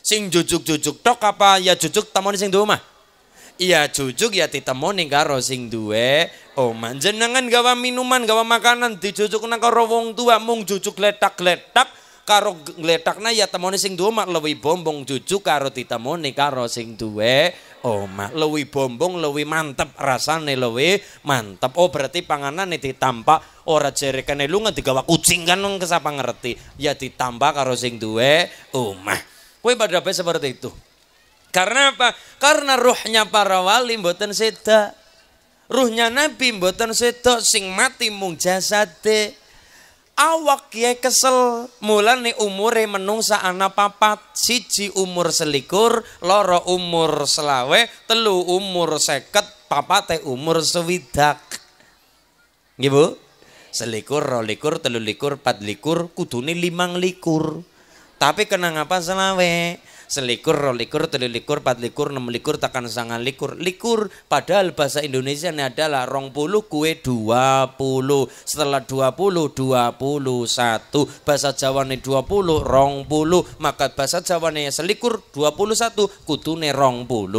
sing jujuk-jujuk tok apa ya jujuk temoni sing duwe omah. Iya jujuk ya ditemoni karo sing duwe omah. Jenengan gawa minuman, gawa makanan dijujuk nang karo wong tua, mung jujuk letak-letak karo ngletakna ya temoni sing duwe omah. Lewi bombong jujuk karo ditemoni karo sing duwe omah. Lewi bombong lewi mantep, rasane lewi mantep. Oh berarti panganan ditampak, ora jerekane lunga digawa kucing kan wong kesapa ngerti. Ya ditambah karo sing duwe omah. Kowe padha bae seperti itu. Karena apa? Karena ruhnya para wali mboten seda. Ruhnya nabi mboten seda, sing mati mung jasade. Awak ya kesel, mulane umure menungsa ana papat, siji umur selikur, loro umur selawe, telu umur seket, papate umur sewidak. Nggih, selikur, rolikur, telulikur, patlikur, kudune limang likur. Tapi kenang apa selawe? Selikur, rolikur, telulikur, patlikur, nemlikur, tekan sangan likur. Likur, padahal bahasa Indonesia ini adalah 20 kue 20. Setelah 20, 21. Bahasa Jawa ini 20, 20. Maka bahasa Jawa ini selikur 21, kudune 21.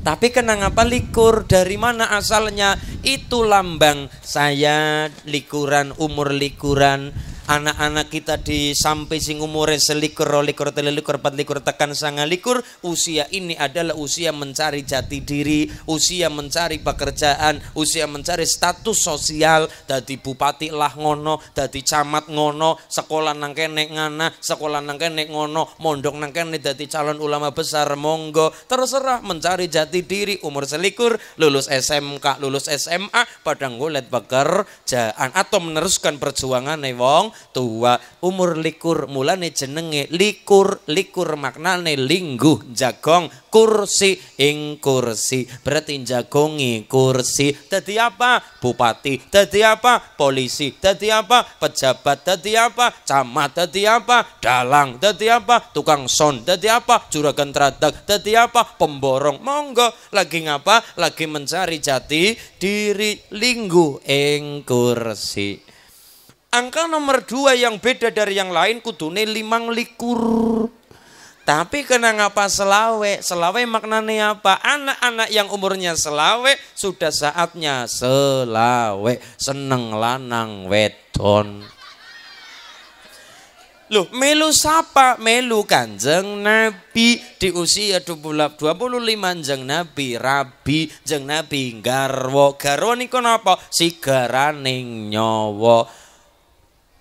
Tapi kenapa likur? Dari mana asalnya? Itu lambang saya likuran, umur likuran. Anak-anak kita di sampai sing umure selikur, rolikur, telikur, patlikur, tekan sangalikur. Usia ini adalah usia mencari jati diri, usia mencari pekerjaan, usia mencari status sosial. Dadi bupati lah ngono, dadi camat ngono, sekolah nang kene ngana, sekolah nang kene ngono, mondok nang kene dadi calon ulama besar monggo. Terserah mencari jati diri. Umur selikur lulus SMK, lulus SMA, padang golet pekerjaan atau meneruskan perjuangan wong tua. Umur likur mulane jenenge likur. Likur maknane lingguh jagong kursi, ing kursi berarti jagongi kursi. Dadi apa bupati, dadi apa polisi, dadi apa pejabat, dadi apa camat, dadi apa dalang, dadi apa tukang sound, dadi apa juragan tradak, dadi apa pemborong, monggo. Lagi ngapa? Lagi mencari jati diri, lingguh ing kursi. Angka nomor 2 yang beda dari yang lain kudune limang likur. Tapi kena ngapa selawe? Selawe maknanya apa? Anak-anak yang umurnya selawe sudah saatnya selawe, seneng lanang wedon. Loh, melu sapa? Melu Kanjeng Nabi. Di usia 25 Kanjeng Nabi rabi, Kanjeng Nabi garwa. Garwa niku napa? Sigaraning nyawa.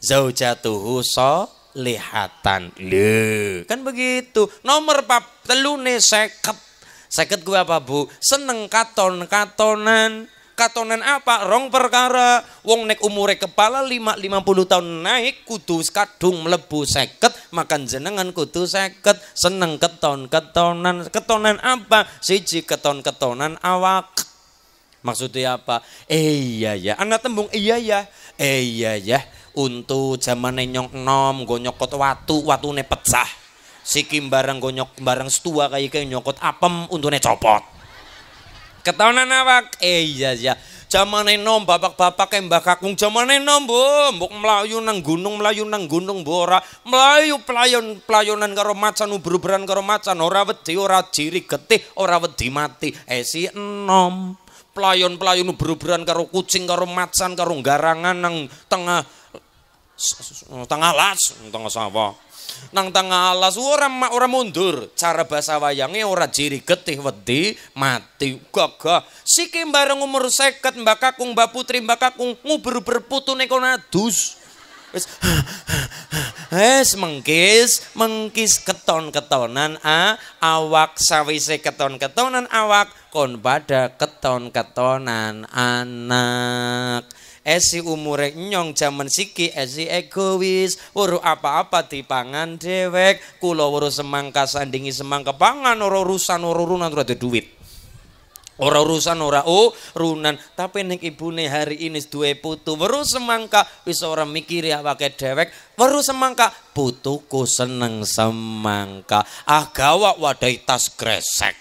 Zaujatuhu solihatan. Lho, kan begitu. Nomor pap telune seket. Seket gue apa bu? Seneng katon-katonan. Katonan apa? Rong perkara. Wong nek umure kepala 50 tahun naik kudu kadung mlebu seket. Makan jenengan kudu seket. Seneng keton-ketonan. Ketonan apa? Siji keton-ketonan awak. Maksudnya apa? Iya ya. Anak tembung iya ya. Iya ya. Untuk zamane nyok nom go nyokot watu, watune pecah. Siki barang go nyok barang setua kaya nyokot apem untune copot. Ketonan awak. Iya ya. Zamane nom bapak-bapak mbah kakung zamane nom bu, mbok mlayu nang gunung bu ora, mlayu playon-playonan karo macan, ubur-uburan karo macan, ora wedi ora jiri getih, ora wedi mati. Si enom playon-playon ubur-uburan karo kucing karo macan karo garangan nang tengah sawah. Nang tengah alas ora mundur. Cara basa wayange ora jiri getih wedi mati gagah. Siki bareng umur 50 Mbak Kakung, Mbak Putri, Mbak Kakung ngubur-ubur putune kono adus. Wis mengkis keton-ketonan awak. Sawise keton-ketonan awak kon pada keton-ketonan anak. Esi umure nyong jaman siki esi egois, wuru apa-apa dipangan dewek. Kula wuru semangka sandingi semangka pangan, ora urusan ora urunan ora duit. Ora urusan ora urunan, tapi nek ibune hari ini duwe putu, weruh semangka wis ora mikiri awake dhewek, weruh semangka putuku seneng semangka, agawa wadai tas gresek.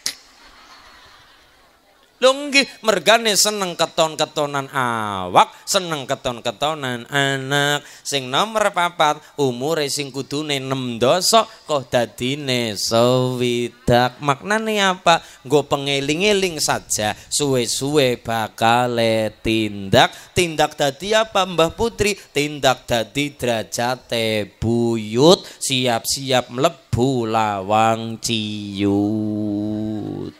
Lho nggih mergane seneng keton-ketonan awak, seneng keton-ketonan anak. Sing nomor 4 umure sing kudune 6 dasa kok dadine 20. Maknane apa? Nggo pengeling-eling saja, suwe-suwe bakale tindak. Tindak dadi apa Mbah Putri? Tindak dadi derajate buyut, siap-siap mlebu lawang ciyut.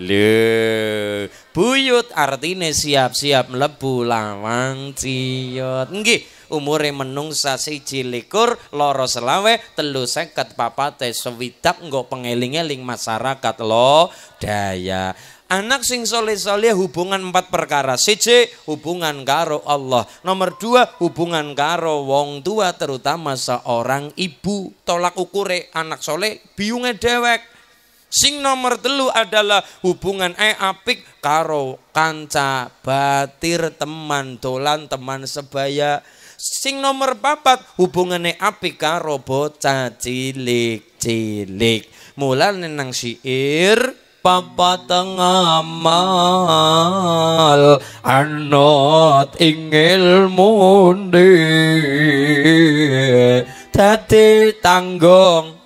Lho, buyut artine siap-siap mlebu lawang ciyut. Nggih, umure menungsa 21, loro selawe, 354, papate 60 nggo pengeling-eling masyarakat Lodaya. Anak sing soleh-soleh hubungan 4 perkara. 1. Hubungan karo Allah. Nomor 2. Hubungan karo wong tua, terutama seorang ibu. Tolak ukure anak soleh biyunge dhewek. Sing nomor 3 adalah hubungan apik karo kanca batir, teman dolan, teman sebaya. Sing nomor 4 hubungane apik karo bocah cilik-cilik. Mulane nang syair papateng amal anut ing ilmu dadi tanggung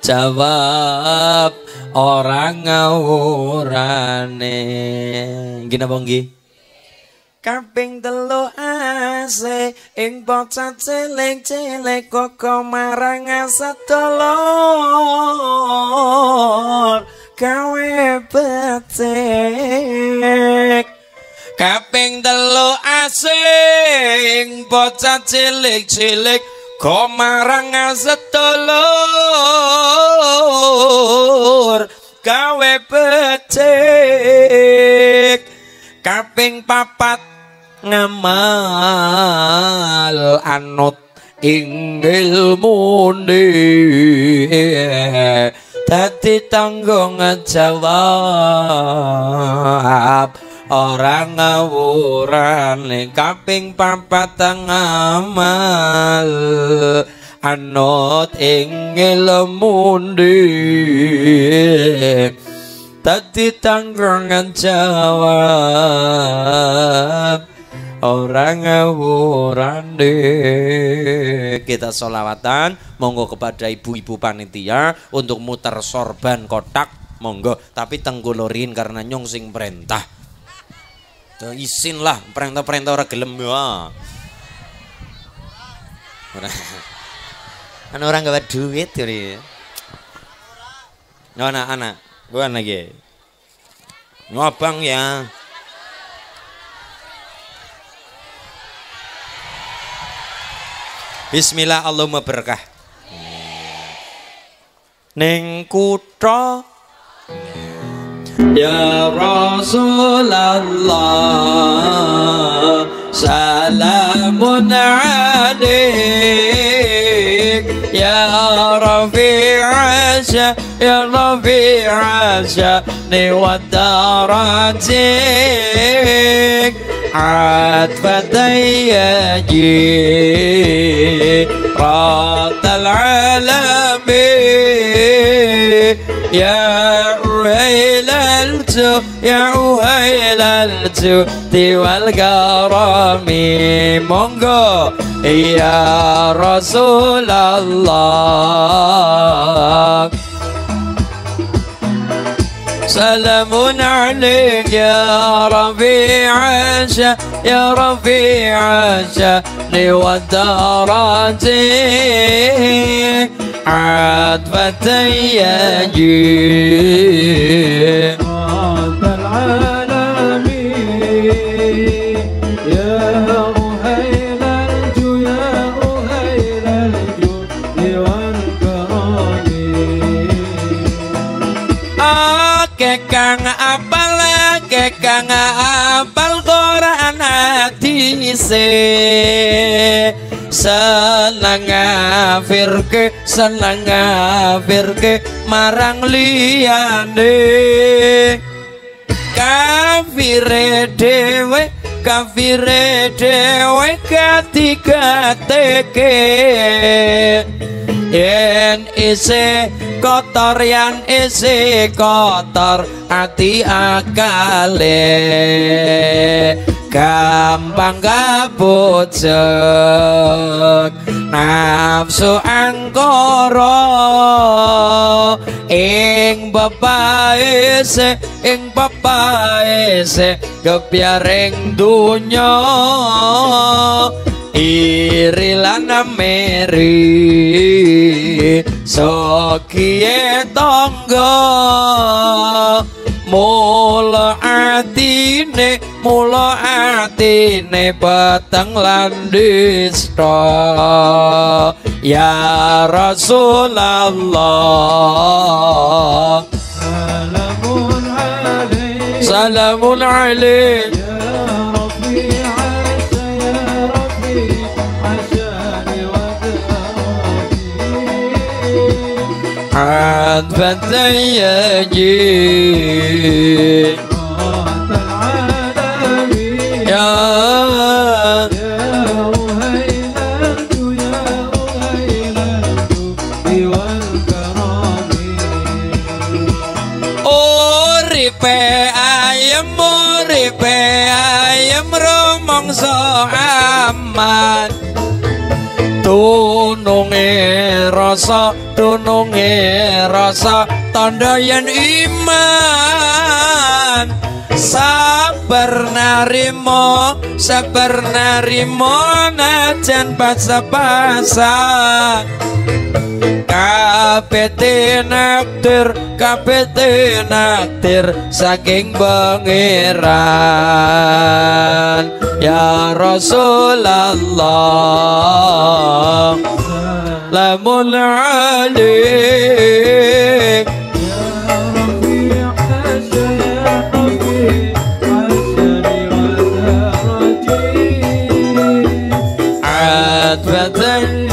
jawab orang ngawurane. Gina bonggi kaping 3 ase ing bocah cilik-cilik koko marang asadolor gawe becik. Kaping 3 ase ing bocah cilik-cilik komarang asetulur gawe becik. Kaping 4 ngamal anut ing ilmune dadi tanggung jawab orang ngawurane. Kaping 4 ngamal anut ing ilmune dadi tanggung jawab orang ngawurane. Kita sholawatan monggo kepada ibu-ibu panitia untuk muter sorban kotak monggo, tapi tenggolorin karena nyong sing perintah. Isinlah perintah-perintah ora gelem ya. Ana orang gak ada duit ya. Anak-anak, gue lagi ngobang ya. Bismillah Allahumma berkah. Ning kutha ya Rasulullah salamun alaik ya Rafi Asya niwadaratik atfatayyaji ratal alami ya ya uhailal juhti wal karami. Monggo ya Rasulullah salamun alaik ya Rafi Asya ya Rafi Asya niwadaratik atfatayyaji ratal alami ya uhailal juhti wal karami. Kekang apal Quran hadise seneng ngafirke marang liyane kafire dewe katiga teke yen isi kotor, yang isi kotor ati akale gampang kabujuk nafsu angkara ing bebaese ing bebaese kepiaring dunya iri lan meri sokiye tangga mula atine peteng lan dusta ya Rasulullah. Salamun alaik, salamun alaik ya Rabbi asa ya Rabbi ashani wa ta'ati adfatayajin aman tununge rasa tanda yen iman sabar narimo najan pas-pasan kabeh nakdir saking pangeran ya Rasulullah. Salamun alaik ya Rabbi asa ya Rabbi ashani wa ta'ati adfatan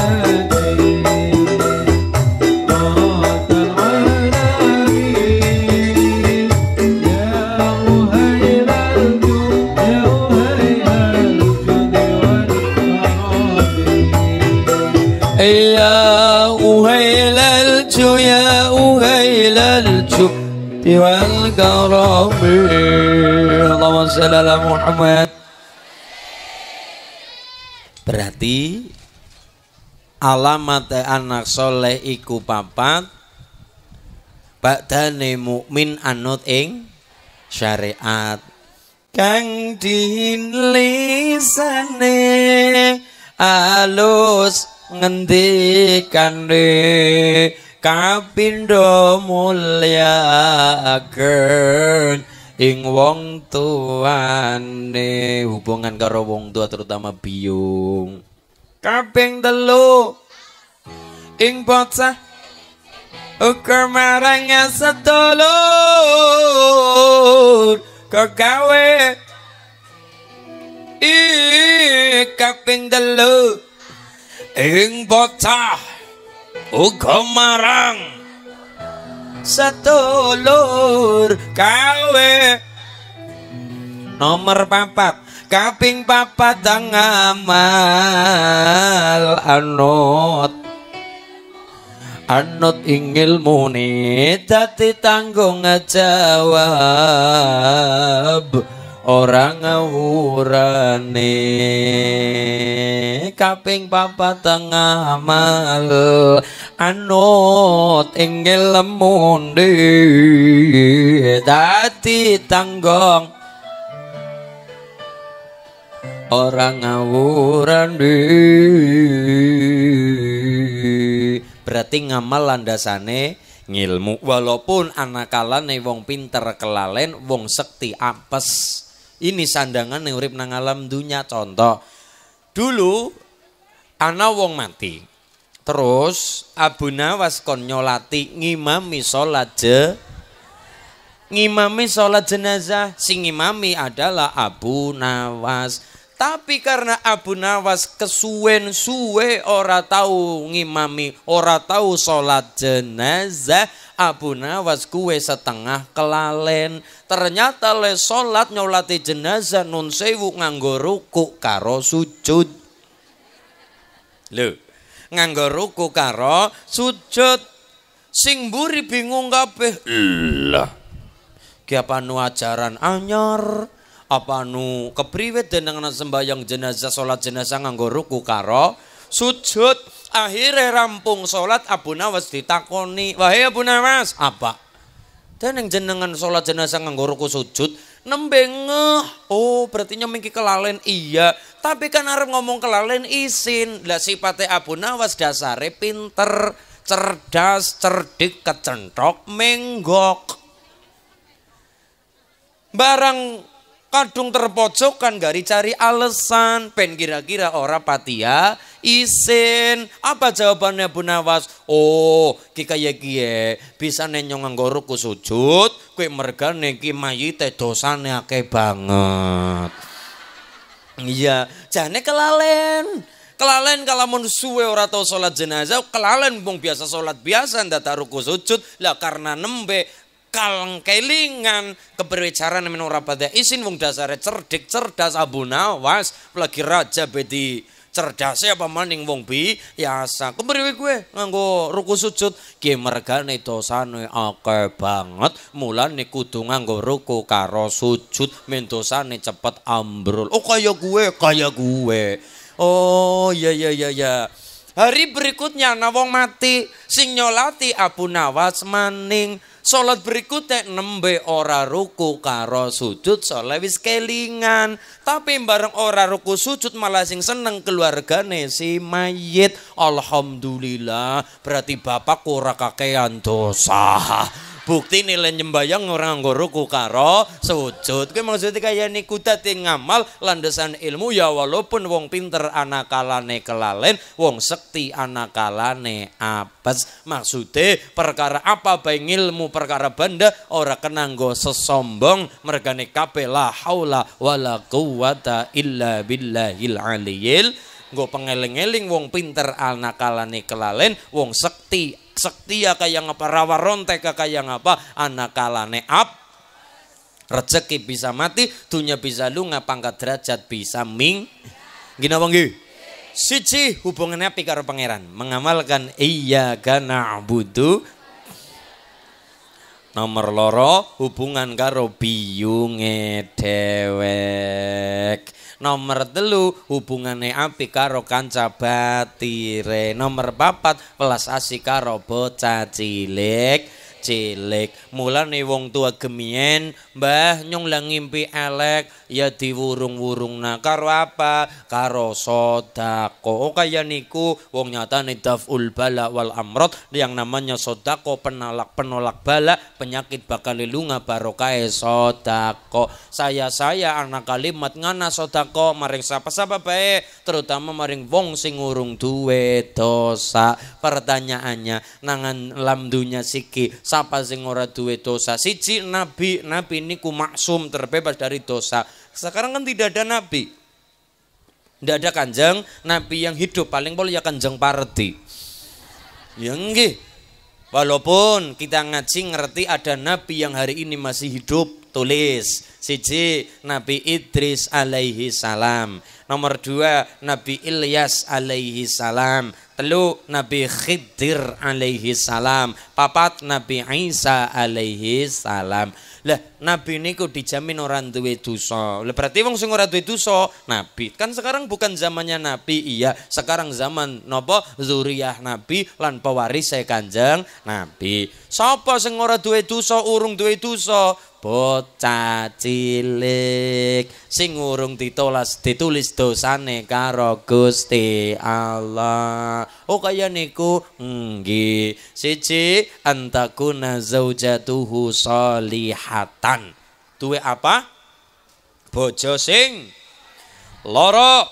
wal karami. Allahumma shalli ala Muhammad. Berarti alamat anak soleh iku papat badane mukmin anut ing syariat kang dilisane alus ngendikane kapindo mulyakaken ing wong tuane hubungan karo wong tua terutama biyung. Kaping telu ing bocah ukur marang sedulur kegawe kaping telu ing bocah uga marang sedulur kawe. Nomor papat kaping papat ngamal anut ing ilmune dadi tanggung jawab ora ngawurane. Kaping papat ngamal anut ing ilmune dadi tanggung ora ngawurane. Berarti ngamal landasane ngilmu, walaupun anakalane wong pinter kelalen wong sekti apes. Ini sandangan yang urip nang alam dunya. Contoh, dulu ana wong mati, terus Abu Nawas kon nyolati ngimami sholat jenazah. Sing ngimami adalah Abu Nawas. Tapi karena Abu Nawas kesuwen-suwe ora tahu ngimami, ora tahu sholat jenazah, Abu Nawas kuwe setengah kelalen. Ternyata le sholat nyolati jenazah nun sewu nganggo ruku karo sujud. Lho, nganggo ruku karo sujud. Sing mburi bingung kabeh. Lah, ki apa nu ajaran anyar? Apa nu kepriwet dengan sembahyang jenazah, sholat jenazah nganggo ruku karo sujud? Akhirnya rampung sholat, Abu Nawas ditakoni, wahai Abu Nawas, apa dan yang jenengan sholat jenazah nganggo ruku sujud nembe ngeh? Oh, berarti nyemiki kelalen. Iya, tapi kan arep ngomong kelalen isin. Lah sifatnya Abu Nawas dasare pinter, cerdas, cerdik, kecentok, menggok. Barang kadung terpojokan gari cari alasan, pen kira-kira ora patia isin. Apa jawabannya Abu Nawas? Oh, ki kaya kiye bisane nganggo ruku sujud, kuwi mergane ki mayite dosane akeh banget. Iya, jane kelalen. Kelalen kalamun suwe ora tau salat jenazah, kelalen mung biasa salat biasa ndak ruku sujud. Lah karena nembe kaleng kelingan keberwicaraan menurut pada isin, wong dasare cerdik cerdas Abu Nawas lagi raja bedi cerdasnya apa maning wong biasa keberwi gue nganggo ruku sujud ki mergane dosane akeh banget, mulane kudu nganggo ruku karo sujud men dosane cepet ambrol. Oh, kaya gue, kaya gue. Oh ya ya ya ya. Hari berikutnya nawong mati, sing nyolati Abu Nawas maning. Salat berikutnya nembe ora ruku karo sujud, soalnya wis kelingan. Tapi bareng ora ruku sujud malah sing seneng keluargane si mayit. Alhamdulillah, berarti bapak ora kakean dosa. Bukti nilai nyembayang orang nganggo karo sujud. Kuwi maksudnya kaya niku dadi ngamal landasan ilmu ya, walaupun wong pinter anakalane kelalen, wong sekti anakalane apes. Maksudnya perkara apa bae ilmu perkara benda ora kena nggo sesombong, mergane kabeh la haula wala quwata illa billahil aliyil. Nggo pengeling-eling wong pinter anakalane kelalen, wong sekti sektia kaya ngapa, rawa rontek kaya ngapa, anak kalane up. Rezeki bisa mati, dunia bisa lunga, pangkat derajat bisa ming. Gina wangi. Siji hubungan api karo pangeran, mengamalkan iya gana butuh. Nomor loro hubungan karo biyunge dewek. Nomor telu hubungane api karo kanca batire. Nomor papat welas asih karo bocah cilik cilik. Mulane wong tua gemien, mbah nyong lah ngimpi elek ya diwurung-wurungna karo apa? Karo sodako. Kaya niku wong nyatane daful bala wal amrod, yang namanya sodako penolak bala, penyakit bakal lunga barokah sodako. Saya anak kalimat ngana sodako maring sapa-sapa bae, terutama maring wong sing urung duwe dosa. Pertanyaannya nangan lam dunya siki sapa sing ora duwe dosa? Siji nabi niku maksum terbebas dari dosa. Sekarang kan tidak ada nabi, tidak ada kanjeng nabi yang hidup, paling pol ya kanjeng pardi ya nggih. Walaupun kita ngaji ngerti ada nabi yang hari ini masih hidup, tulis siji Nabi Idris alaihi salam, nomor dua Nabi Ilyas alaihi salam, telu Nabi Khidir alaihi salam, papat Nabi Isa alaihi salam. Lah nabi niku dijamin orang duwe dosa. Lah berarti wong sing ora duwe dosa nabi. Kan sekarang bukan zamannya nabi, iya, sekarang zaman napa? Zuriyah nabi lan pewarise kanjeng nabi. Sapa sing ora duwe dosa, urung duwe dosa? Bocah cilik sing urung ditolas ditulis dosane karo Gusti Allah. Oh kaya niku nggih. Siji antakuna zaujatuhu solihatan, duwe apa? Bojo sing loro,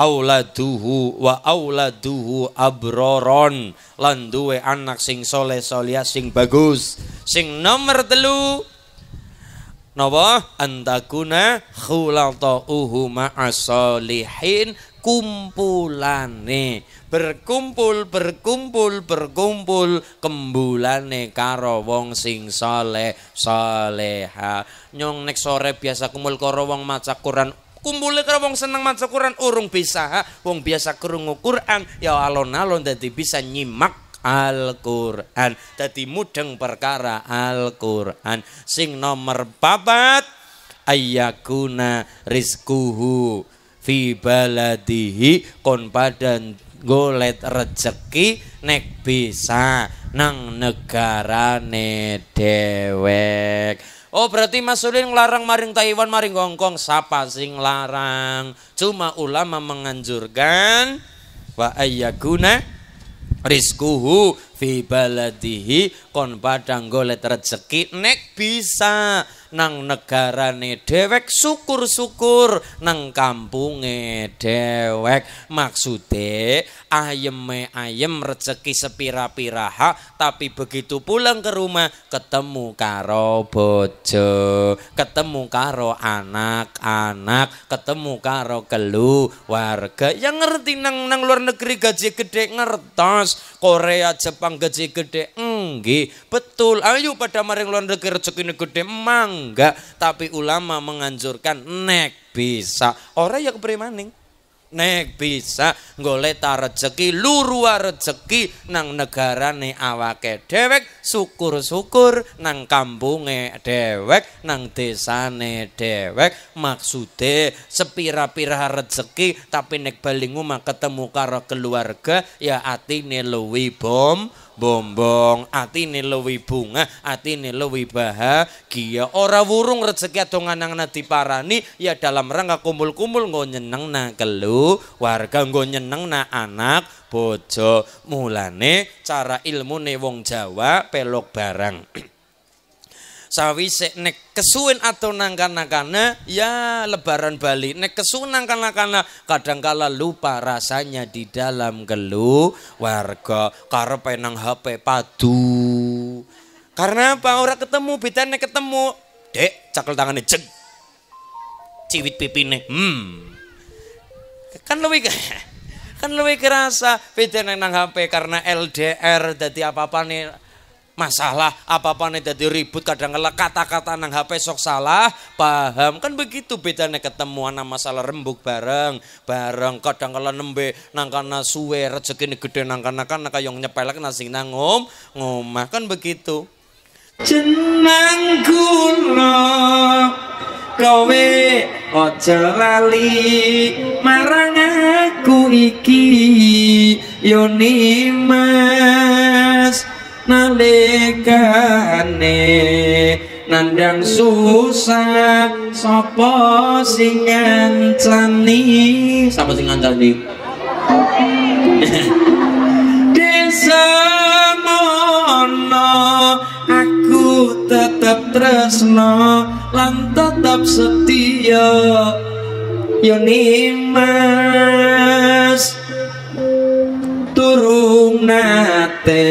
auladuhu wa auladuhu abroron, lan duwe anak sing soleh soleh sing bagus. Sing nomor telu napa antakuna khulatauhu ma'asolihin, kumpulane, berkumpul kembulane karo wong sing saleh saleha. Nyong nek sore biasa kumpul karo wong maca Quran, kumpule karo wong seneng maca Quran urung bisa, wong biasa krungu Quran ya alon-alon dadi bisa nyimak Al-Qur'an, dadi mudeng perkara Al-Qur'an. Sing nomor 4 ayyakuna rizkuhu fi baladihi, kon padan golet rejeki nek bisa nang negarane dewek. Oh berarti Mas Ulin larang maring Taiwan maring Hongkong, sapa sing larang? Cuma ulama menganjurkan wa ayyakuna rizkuhu fi baladihi, kon padang golet rezeki nek bisa nang negarane dewek, syukur-syukur nang kampunge dewek. Maksude ayem rezeki sepira-piraha, tapi begitu pulang ke rumah ketemu karo bojo, ketemu karo anak-anak, ketemu karo keluarga. Yang ngerti nang luar negeri gaji gede ngertos, Korea Jepang gaji gede enggi, betul. Ayo pada maring luar negeri rezekine gede mangga, tapi ulama menganjurkan nek bisa ora ya keprimaning, nek bisa golek rezeki luruwa rezeki nang negarane awake dewek, syukur-syukur nang kampunge dewek, nang desane dewek. Maksude sepira-pira rezeki tapi nek bali ngomah ketemu karo keluarga ya atine luwi bombong, atine luwi bunga, atine luwi bahagia. Ora wurung rezeki adonganana diparani ya dalam rangka kumpul-kumpul nggo nyenengna keluarga, nggo nyenengna anak bojo. Mulane cara ilmune wong Jawa pelok barang. Sawise nek kesuwen atau nangkan-nangkana ya lebaran Bali, nek kesuwen nangkan-nangkana kadangkala lupa rasanya di dalam keluarga, karepe nang HP padu. Karena apa? Ora ketemu, bedane ketemu. Dek, cakel tangane jeng. Ciwit pipine. Kan luwih kerasa bedane nang HP karena LDR, dadi apa-apane masalah, apa-apane dadi ribut, kadang-kadang kata-kata nang HP sok salah paham. Kan begitu bedane ketemu ana masalah rembuk bareng, kadang-kadang nembe nang kana suwe rezekine gede nang kana kaya nyepelek nasi nang ngomah. Kan begitu. Jenang kula kowe aja lali marang aku iki yo Nimas. Nalikane nandang susah sapa sing ngancani, sapa sing ngancani desa mono aku tetap tresno lan tetap setia yo Nimas. Turung nate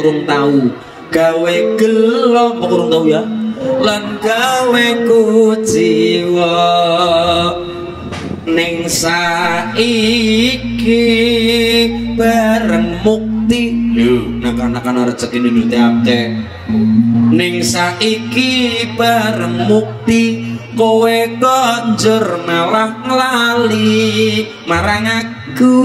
urung tahu gawe gelom, urung tahu ya lan gawe ku jiwa ning saiki bareng mukti nakana-nakana rezeki ning tiap-tiap ning saiki bareng mukti. Kowe konjur malah nglali marang aku,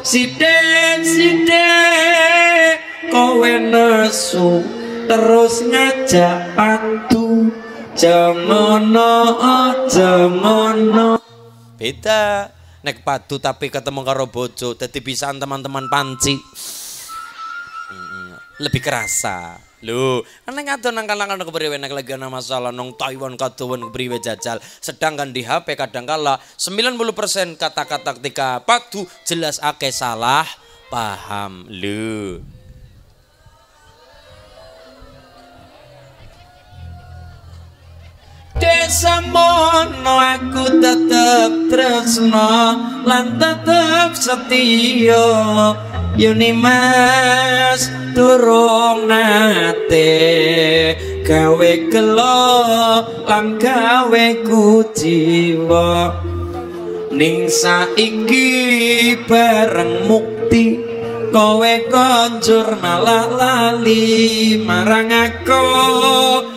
sidik-sidik kowe nesu terus ngajak padu. Jangono beda nek padu tapi ketemu karo bojo, dadi bisaan teman-teman panci lebih kerasa. Lho, nek ngadon nang kalangan kepriwe nek lagi ana masalah nang Taiwan kadowen kepriwe jajal. Sedangkan di HP kadangkala 90% kata-kata ketika padu jelas akeh salah paham. Lho. Desa mono aku tetep tresno lan tetep setia Yunimas durung nate gawe gelo lan gawe kujiwa ning saiki bareng mukti kowe konjur malah lali marang aku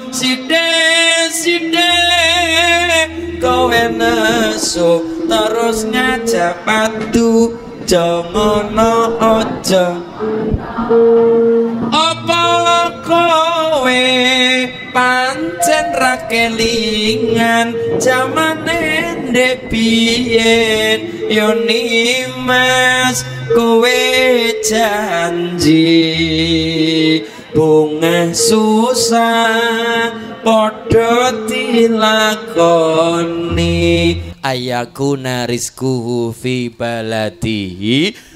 sithik-sithik kowe nesu terus ngajak padu jangono aja apa kowe pancen ra kelingan jamane ndek biyen Yoni Mas kowe janji bunga susah padha dilakoni ayakuna rizkuhu fi baladihi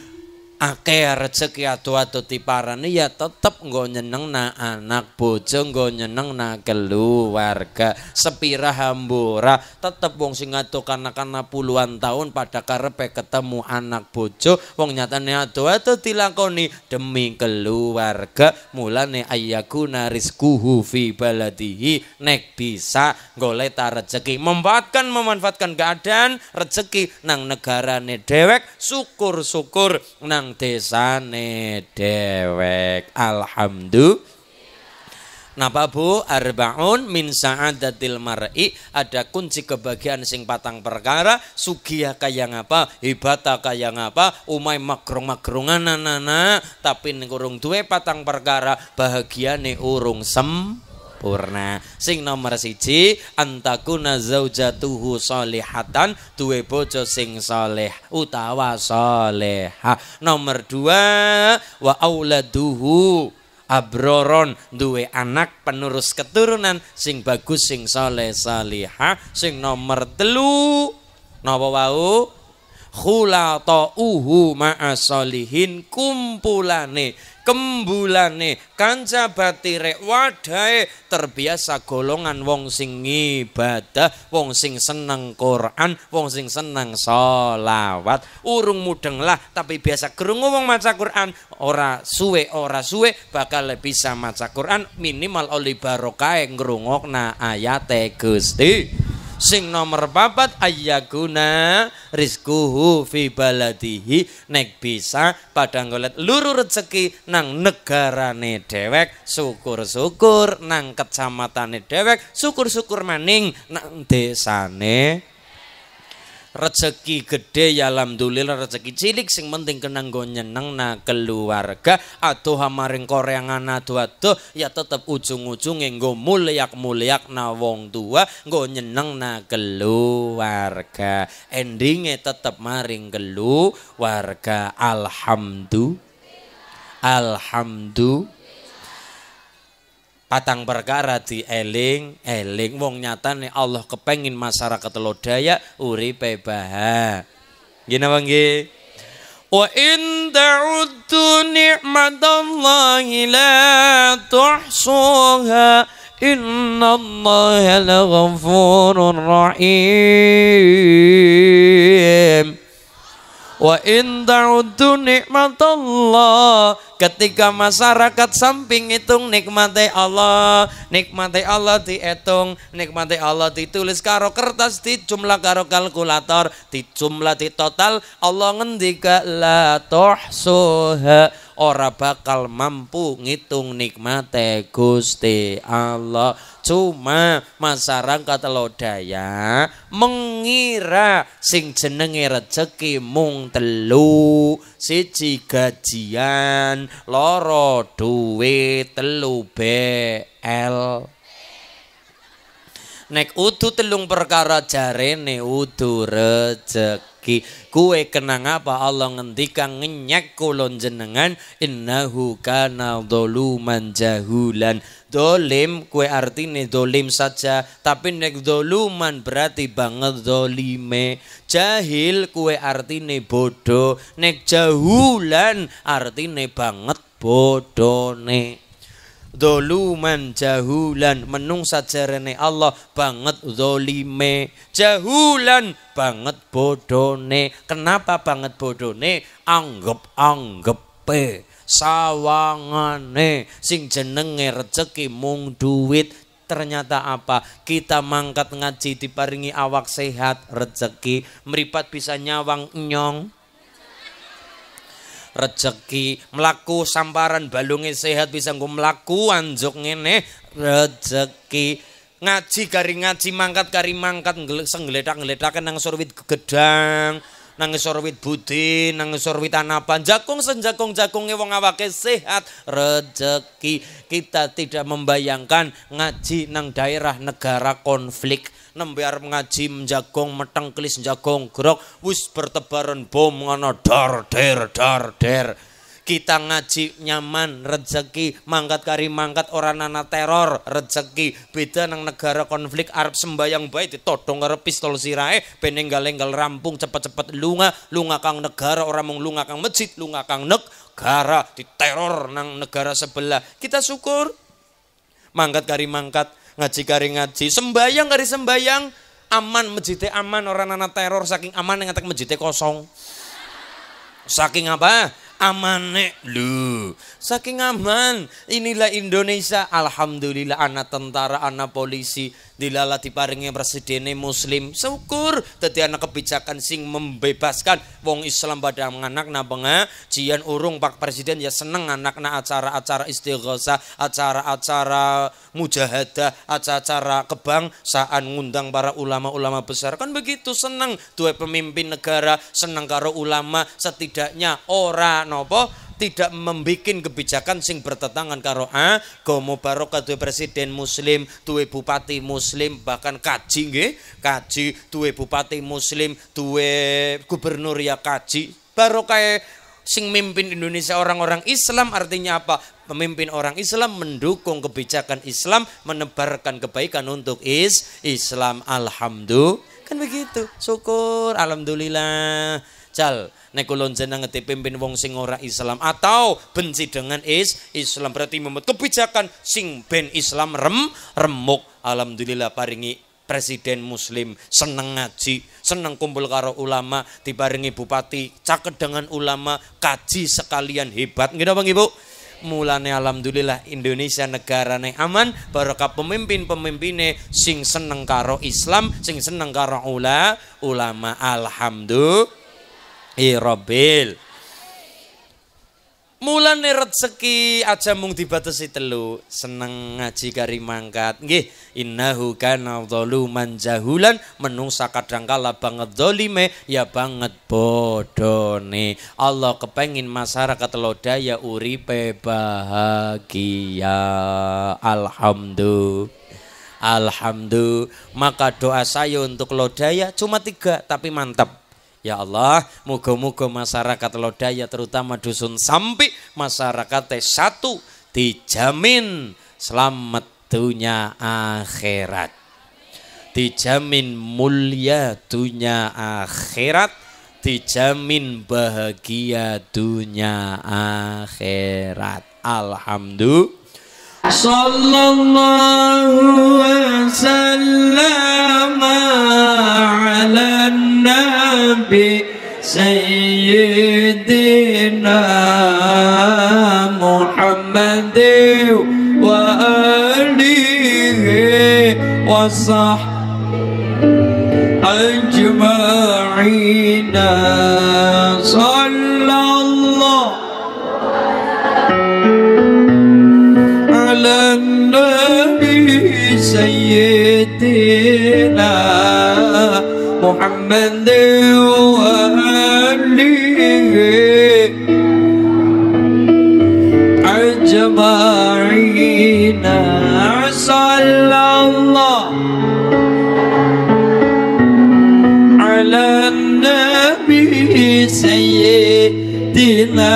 akeh rezeki adu-adu tiparane ya tetep nggo nyenengna anak bojo nggo nyenengna keluarga sepira hambura tetep wong sing ngaduk anak-anak puluhan tahun pada karepe ketemu anak bojo wong nyatane adu-adu dilakoni demi keluarga mulane ayakuna rizkuhu fi baladihi nek bisa golek ta rezeki memanfaatkan keadaan rezeki nang negarane dewek syukur-syukur nang desane dewek alhamdulillah. Napa Bu arbaun min sa'adatil mar'i ada kunci kebahagiaan sing patang perkara sugih kaya ngapa hibata kaya ngapa umai magrung-magrungan anak-anak tapi ngurung duwe patang perkara bahagiane urung sem purna. Sing nomor siji antakuna zaujatuhu solehatan duwe bojo sing soleh utawa soleha. Nomor dua wa auladuhu abroron duwe anak penerus keturunan sing bagus sing soleh soleha. Sing nomor telu napa wau khulatauhu ma'a solihin kumpulane kembulane kanca batire wadahe terbiasa golongan wong sing ibadah wong sing seneng Quran wong sing seneng sholawat urung mudeng lah tapi biasa krungu wong maca Quran ora suwe bakal bisa maca Quran minimal oleh barokahe ngrungokna ayate Gusti. Sing nomor papat ayyakuna rizkuhu fi baladihi nek bisa padang golet luru rezeki nang negarane dewek syukur-syukur nang kecamatane dewek syukur-syukur maning nang desane rezeki gede ya alhamdulillah rezeki cilik sing penting kenang go nyeneng na keluarga aduh maring koreangan aduh ya tetep ujung-ujung nggo mulyak-mulyak na wong tua nggo nyeneng na keluarga endinge tetep maring keluarga alhamdulillah. Patang perkara dieling-eling wong nyatane Allah kepengin masyarakat Lodaya uripe bahagia. Nggih napa nggih? Wa in ta'uddu ni'matallahi la tuhsuha innallaha laghafurur rahim. Wa in ta'uddu nikmatallah ketika masyarakat samping hitung nikmate Allah dihitung nikmate Allah ditulis karo kertas dijumlah karo kalkulator dijumlah di total Allah ngendika la tuhsuha ora bakal mampu ngitung nikmate Gusti Allah. Cuma masyarakat Lodaya mengira sing jenenge rezeki mung telu siji gajian loro duit telu BL. Nek udu telung perkara jarene udu rezeki kue kenang apa Allah ngendika ngenyek kulon jenengan innahu kana dhuluman jahulan dolim kue artine dolim saja tapi nek dhuluman berarti banget dolime jahil kue artine bodoh nek jahulan artine banget bodone dhuluman jahulan menungsa jarene Allah banget zolime jahulan banget bodone. Kenapa banget bodone? Anggap ape sawangane sing jenenge rezeki mung duit. Ternyata apa? Kita mangkat ngaji diparingi awak sehat rezeki, meripat bisa nyawang nyong rezeki, melaku samparan balunge sehat bisa nggo melaku anjuk ngene rezeki, ngaji kari ngaji mangkat kari mangkat senggeledak-ngeledaken nang sorwit gedang, nang sorwit budi, nang sorwit anapan, jakung senjakung jakunge wong awake sehat rezeki. Kita tidak membayangkan ngaji nang daerah negara konflik, nembe arep ngaji menjagong metengklis jagong grok wis bertebaran bom ngono dar der. Kita ngaji nyaman rezeki, mangkat kari mangkat orang nana teror rezeki. Beda nang negara konflik arep sembayang bae ditodong karo pistol sirahe ben enggal-enggal rampung cepet-cepet lunga, lunga kang negara, orang mung lunga kang masjid, lunga kang negara, diteror nang negara sebelah. Kita syukur mangkat kari mangkat, ngaji kari ngaji, sembayang kari sembayang, aman masjid aman, orang nana teror saking aman yang ngatek masjid kosong. Saking apa? Amane lu, saking aman. Inilah Indonesia. Alhamdulillah anak tentara, anak polisi, dilala diparingi presidennya muslim. Syukur dadi anak kebijakan sing membebaskan wong Islam pada anak nabengah. Jian urung Pak Presiden ya seneng anak na acara-acara istighosa, acara-acara mujahadah, acara-acara kebangsaan, ngundang para ulama-ulama besar. Kan begitu seneng dua pemimpin negara, seneng karo ulama, setidaknya ora nopo tidak membikin kebijakan sing bertentangan karo agama. Barokah duwe presiden muslim, duwe bupati muslim, bahkan kaji nggih, kaji duwe bupati muslim, duwe gubernur ya kaji. Barokah sing mimpin Indonesia orang-orang Islam, artinya apa? Pemimpin orang Islam mendukung kebijakan Islam, menebarkan kebaikan untuk Islam. Alhamdulillah. Kan begitu. Syukur alhamdulillah. Jal nek kula jeneng dipimpin wong sing ora Islam atau benci dengan Islam berarti membuat kebijakan sing ben Islam remuk. Alhamdulillah paringi presiden muslim seneng ngaji, seneng kumpul karo ulama, diparingi bupati caket dengan ulama, kaji sekalian hebat. Nggih Bang Ibu? Mulane alhamdulillah Indonesia negarane aman barokah pemimpin-pemimpine sing seneng karo Islam, sing seneng karo ulama. Alhamdulillah Irobil. Mulane rezeki aja mung dibatasi telu, seneng ngaji kari mangkat. Nggih, innahu kana zaluman jahulan, menungsa kadangkala banget zalime ya banget bodone. Allah kepengin masyarakat Lodaya uripe bahagia. Alhamdulillah. Alhamdulillah. Maka doa saya untuk Lodaya cuma 3 tapi mantap. Ya Allah, muga-muga masyarakat Lodaya terutama dusun Sampi, masyarakat satu dijamin selamat dunia akhirat, dijamin mulia dunia akhirat, dijamin bahagia dunia akhirat. Alhamdulillah. Sallallahu alaihi wasallam ala nabi sayyidina Muhammad wa alihi wa sahbihi ajma'in. Sallallahu ala nabi sayyidina Muhammad wa alihi ajma'in. Sallallahu ala nabi sayyidina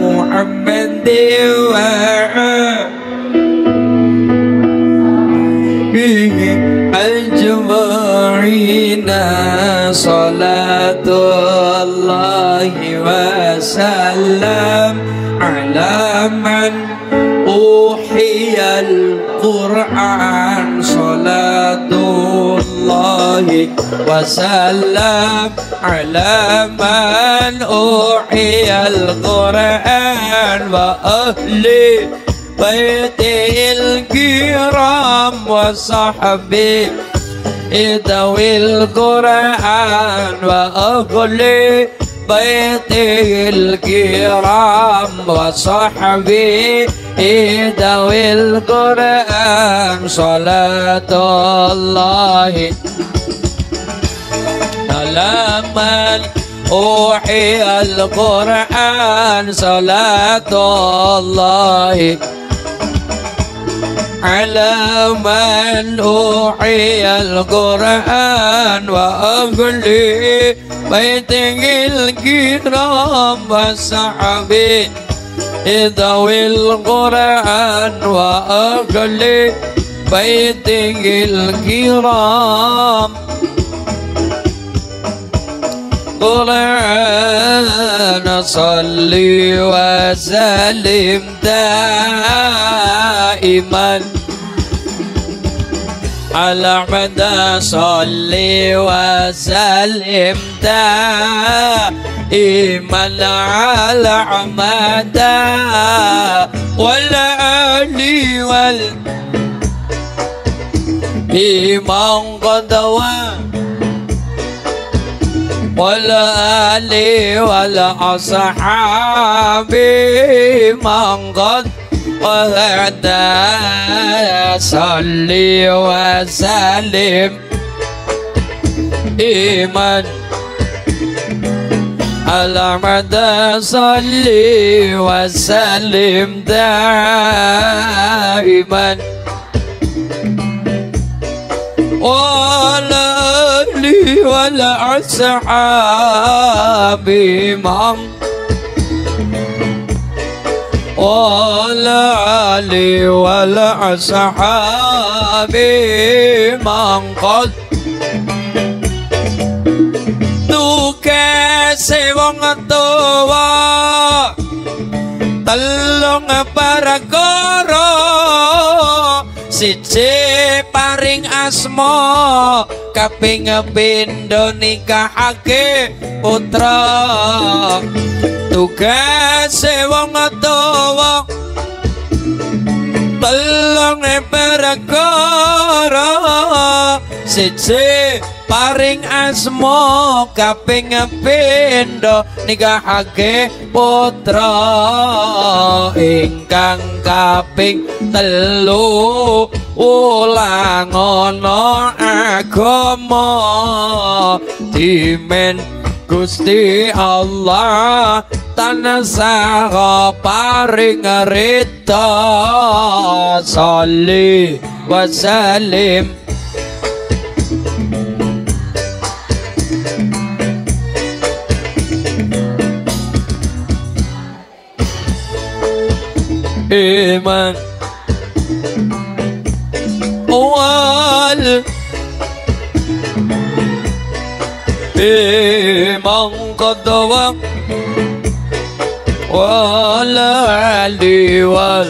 Muhammad wa alihi ajma'in. Salatullahi wa salam ala man uhiyal Qur'an. Salatullah الله وسلم على من أوحي القرآن وأهل بيته الكرام وصحبه ذوي القرآن وأهل بيته الكرام وصحبه ذوي القرآن صلاة الله على من أوحي القرآن صلاة الله على من أوحي القرآن وأهل بيته الكرام وصحبه ذوي القرآن وأهل بيته الكرام قرآن صلي وسلم دائما على مدى صلي وسلم دائما على مدى والآل والإمام قدوة والآل والأصحاب من قد وهدى صلي وسلم إيمان على مدى صلي وسلم دائما وعلى آله وأصحابه وعلى آله وأصحابه من قد dukese wong tuwa telung perkara siji paring asma kaping pindho nikahake putra tugase wong tuwa telung perkara siji paring asma kaping pindho nikahake putra ingkang kaping telu ulang ana agama dimen Gusti Allah tansah paring rida sholli wa sallim iman wal iman qadwa wal ali wal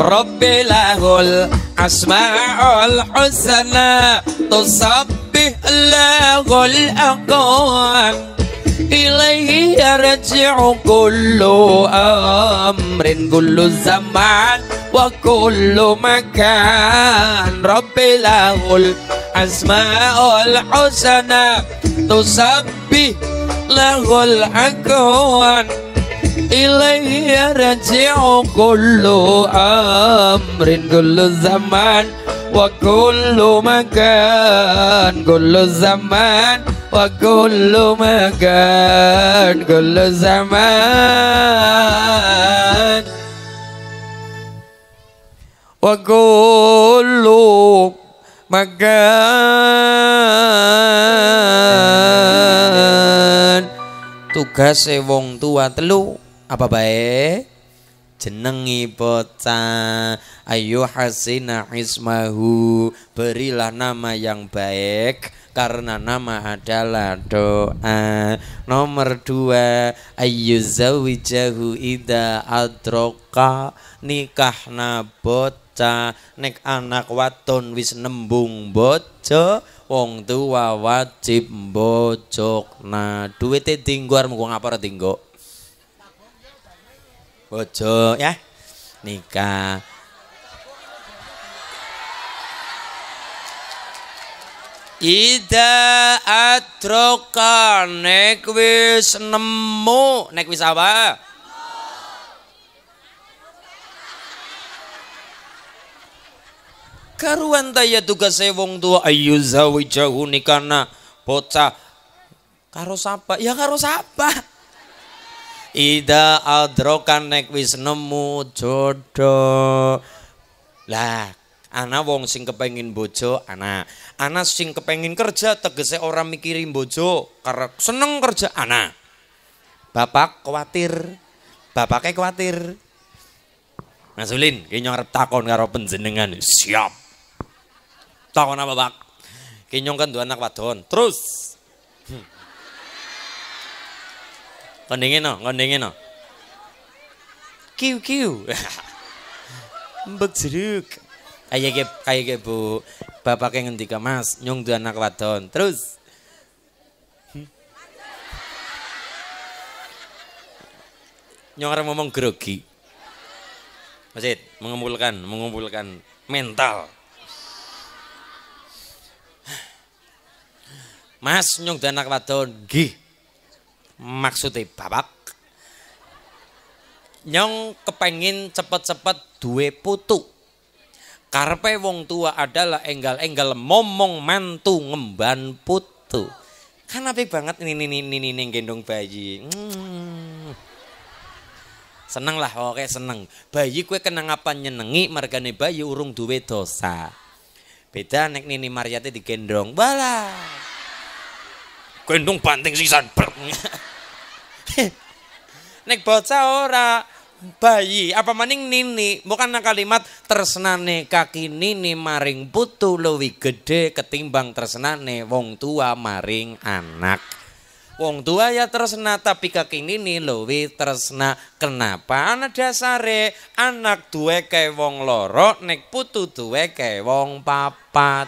rabbil lahul asmaul husna tusabbih lahul aqwan إليه يرجع كل أمر كل الزمان وكل مكان ربي له الأسماء الحسنى تسبح له الأكوان إليه يرجع كل أمر كل الزمان وكل مكان كل الزمان وكل مكان كل الزمان وكل مكان tugas wong tua telu apa bae jenengi bocah ayo hasina ismahu berilah nama yang baik karena nama adalah doa. Nomor 2, ayyuzawijahu idha adroka, nikahna bocah nek anak waton wis nembung bojo, wong tua wajib bojokna. Duwite dinggo arep nggo ngapura dinggo bojo ya nikah. Ida atroka nek wis nemu, nek wis apa? Karuan taya tugas wong tua ayu zawi jahu nikana bocah karo sapa? Ya karo sapa? Ida atroka nek wis nemu jodoh. Lah ana wong sing kepengin bojo, ana sing kepengin kerja, tegese ora mikirin bojo karena seneng kerja. Ana bapak khawatir, bapaknya khawatir. Mas Ulin ki arep takon karo panjenengan. Siap, takon apa Pak? Ki kan dua anak wadon. Terus kondengin no kiu mbek jeruk. Kayak bu, bapaknya ngendika, Mas, nyung dua anak wadon. Terus nyung orang ngomong grogi. Masjid mengumpulkan mental. Mas, nyung dua anak wadon. Gih, maksudnya bapak nyung kepengin cepet-cepet duwe putu. Karpe wong tua adalah enggal-enggal momong mantu ngemban putu. Kan apik banget ini gendong bayi. Seneng lah, oke seneng. Bayi kue kenang apa nyenengi, margane bayi urung duwe dosa. Beda nek Nini Maryati digendong. Walah. Gendong banting sisan. Nek bocah ora bayi, apa maning Nini, bukan kalimat tresnane kaki Nini maring putu luwih gede ketimbang tresnane wong tua maring anak. Wong tua ya tresna tapi kaki Nini luwih tresna. Kenapa? Ana dasare anak duwe ke wong loro, nek putu duwe ke wong papat,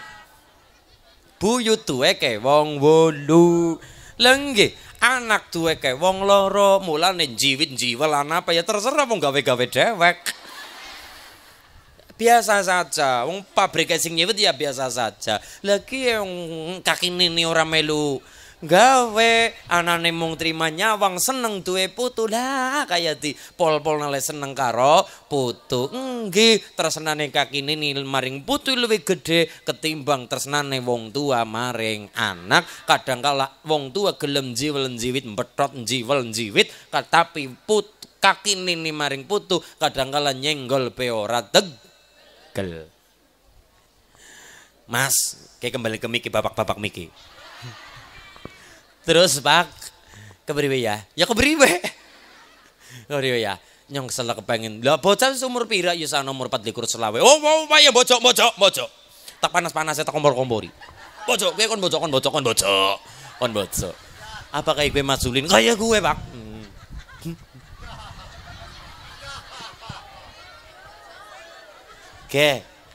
buyut duwe ke wong 8. Lenggih, anak duwe ke wong loro, mulane jiwit-jiwa lan apa ya terserah wong gawe-gawe dewek. Biasa saja, wong pabrik sing nyiwit ya biasa saja. Lagi yang kaki Nini ora melu gawe, anane mung trima nyawang seneng duwe putu. Lah kaya di pol-pol nale seneng karo putu. Nggih, tresnane kaki Nini maring putu luwih gedhe ketimbang tresnane wong tua maring anak. Kadangkala wong tua gelem jiwel-jiwit, mbethot jiwel-jiwit, tapi kaki Nini maring putu kadangkala nyenggol pe ora tegel. Mas, kayak kembali ke miki bapak-bapak miki. Terus Pak, kepriwe ya? Ya kepriwe ya? Nyong salah kepengen. Lah bocah umur pira ya sak nomor 24 selawe. Oh mau ya bojok. Tak panas-panasnya tak kompor-kompori. Bojok, kowe kon bojok. Apa kayak gue Mas Ulin? Kayak gue Pak. Oke,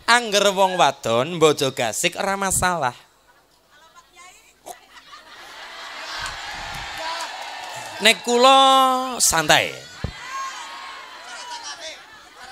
angger wong wadon bojok gasik ora masalah. Nek kula santai,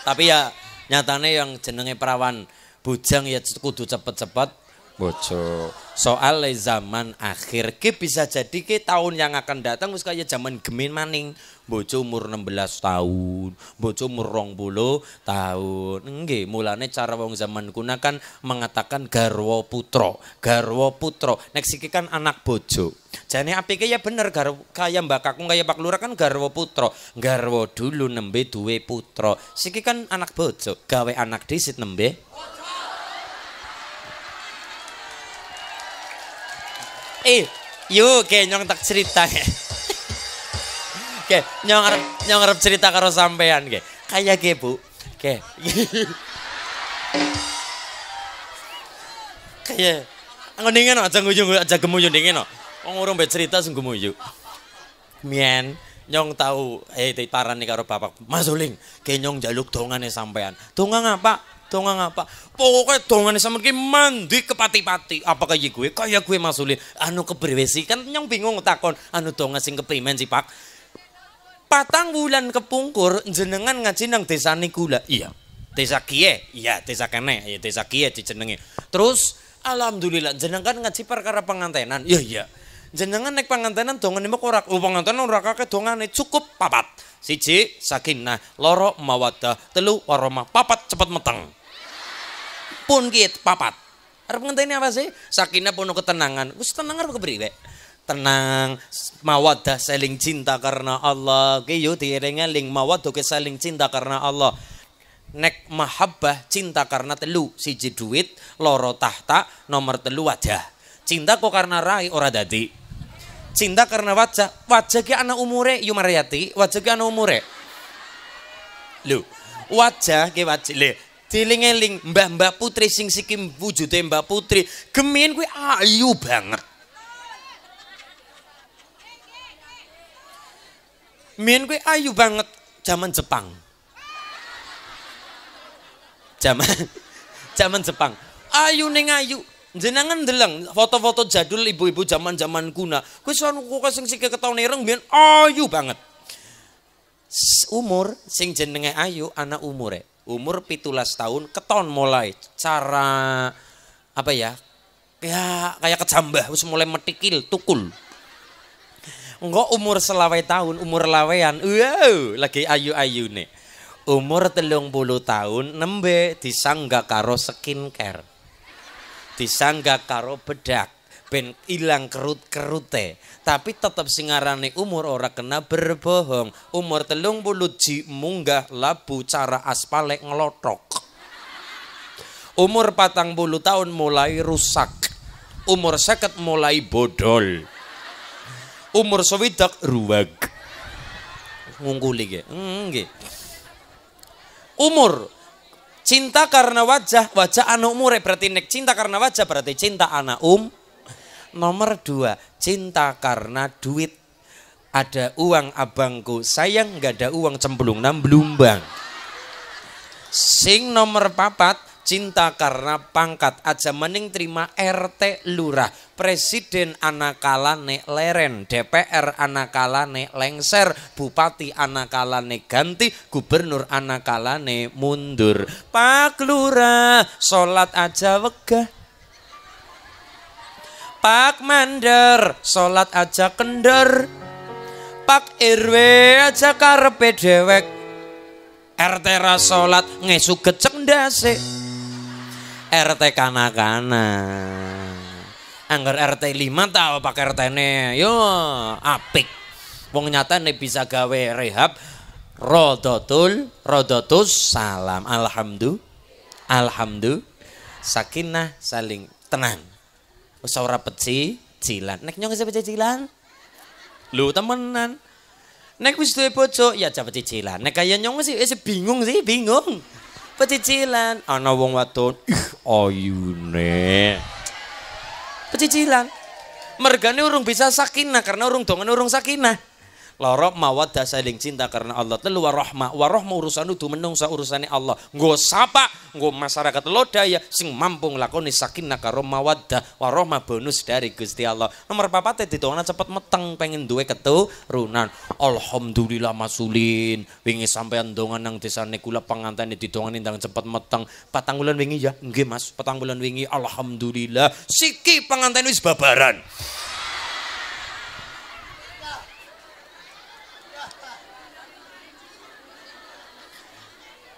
tapi ya nyatane yang jenenge perawan bujang ya kudu cepet-cepet bojo. Soal zaman akhir ki bisa jadi ki tahun yang akan datang wis kaya zaman gemin maning, bojo umur 16 tahun, bojo umur 20 tahun. Nggih, mulane cara wong zaman kuna kan mengatakan garwa putra. Nek siki kan anak bojo. Jane apike ya bener kaya Mbak Kakung kaya Pak Lurah kan garwa putra. Garwa dulu nembe duwe putra. Siki kan anak bojo, gawe anak disit nembe. Yuk, nyong tak cerita. Oke, nyong arep cerita karo sampean ge. Kayak ge, Bu. Oke. Kayak ngene aja guyu aja gemuyu ngene. Wong urung mbek cerita sing gemuyu. Mien nyong tahu parane karo bapak. Mas Uling, ke nyong njaluk dongane sampean. Donga ngapa? Donga ngapa? Pokoke dongane sampean ki mandi kepati-pati. Apa kaya gue? Kaya gue Mas Uling. Anu kebrewesi kan nyong bingung takon anu donga sing keprimen sih, Pak? 4 bulan kepungkur jenengan ngaji nang desa nikula. Iya. Desa kie. Iya, desa kene. Iya, desa kie dijenengi. Terus alhamdulillah jenengan ngaji perkara pengantenan. Iya, iya. Jenengan nek pengantenan dongane mek ora. Pengantenan ora kakek dongane cukup 4. 1 sakinah, 2 mawaddah, 3 warahmah, 4 cepet meteng. Pun ki 4. Arep ngenteni apa sih? Sakinah penuh ketenangan. Wis tenang arep kepriwe? Tenang, mawaddah saling cinta karena Allah. Ki yo diiring-iring mawaddah ke saling cinta karena Allah. Nek mahabbah cinta karena 3, 1 duit, 2 tahta, nomor 3 wajah. Cinta kok karena rai ora dadi. Cinta karena wajah. Wajah ki ana umure Yu Maryati, wajah ki ana umure. Lho, wajah ki wajah. Lho, diling-eling mbah-mbah putri sing sikim wujude mbah putri, gemin kuwi ayu banget. Min gue ayu banget zaman Jepang. Zaman Jepang. Ayu ning ayu. Jenengan deleng foto-foto jadul ibu-ibu zaman-zaman kuna. Kuwi sono kok sing sik ketone ireng min ayu banget. Umur sing jenenge ayu ana umure. Umur 17 tahun keton mulai cara apa ya? Kayak kejambah wis mulai metikil, tukul. Enggak umur selawai tahun, umur lawean, wow, lagi ayu-ayu nih. Umur 30 tahun, nembe disangga karo skincare, disangga karo bedak, ben ilang kerut-kerute. Tapi tetap singarane umur ora kena berbohong. Umur 30 munggah labu cara aspalek ngelotok. Umur 40 tahun mulai rusak. Umur 50 mulai bodol. Umur sewidak ruwag ngungkuli ge. Umur cinta karena wajah, wajah ana umure berarti nek cinta karena wajah berarti cinta ana Nomor 2, cinta karena duit. Ada uang abangku, sayang nggak ada uang cemplung nang blumbang. Sing nomor 4, cinta karena pangkat. Aja mending terima RT lurah, presiden anakalane leren, DPR anakalane lengser, bupati anakalane ganti, gubernur anakalane mundur. Pak lurah salat aja wegah, Pak mandor salat aja kendor, Pak RW aja karepe dewek, RT ra salat ngesuk gecek ndase. RT kanak-kanak, anggar RT 5 tau pakai RT-nya, yo apik. Wong nyata nih bisa gawe rehab, Roudlotussalam, alhamdulillah, sakinah saling tenang. Saura peci cilan, nek nyong siapa cilan? Lu temenan, nek wis duwe bojo ya siapa cilan? Nek kaya nyong sih bingung. Pecicilan ana wong wadon ih ayune pecicilan mergane urung bisa sakinah karena urung dongen urung sakinah. 2 mawaddah saling cinta karena Allah, 3 warahmah. Warahmah urusan kudu menungsa urusane Allah. Nggo sapa nggo masyarakat Lodaya sing mampu nglakoni sakinah karo mawaddah. Warahmah bonus dari Gusti Allah. Nomor 4 ditongana cepet meteng pengen duwe keturunan. Alhamdulillah masulin. Wingi sampean dongan nang desane kula pangantene ditongani ndang cepet meteng. 4 bulan wingi ya? Nggih Mas, 4 bulan wingi alhamdulillah siki panganten wis babaran.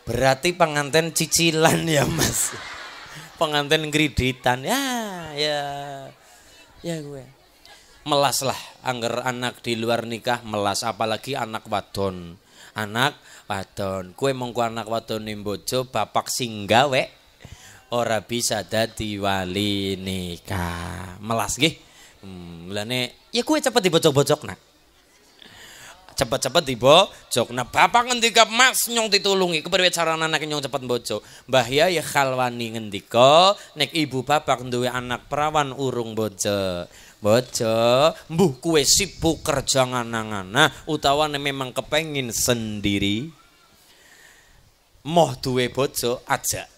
Berarti penganten cicilan ya Mas, penganten kreditan ya gue melas lah. Angger anak di luar nikah melas, apalagi anak wadon. Kue mongko anak wadon nimbojo bapak singgawe ora bisa dadi wali nikah melas gih. Mulane ya kue cepet dibocok-bocok nak. cepet-cepet tiba jok. Nah bapak ngendika mas nyong ditulungi. Kepriwe carane anak nyong cepet bojo. Mbah Yai khalwani ngendika nek ibu bapak duwe anak perawan urung bojo. Bojo, mbuh kue sibuk kerja ngana-ngana utawane memang kepengin sendiri. Moh duwe bojo aja.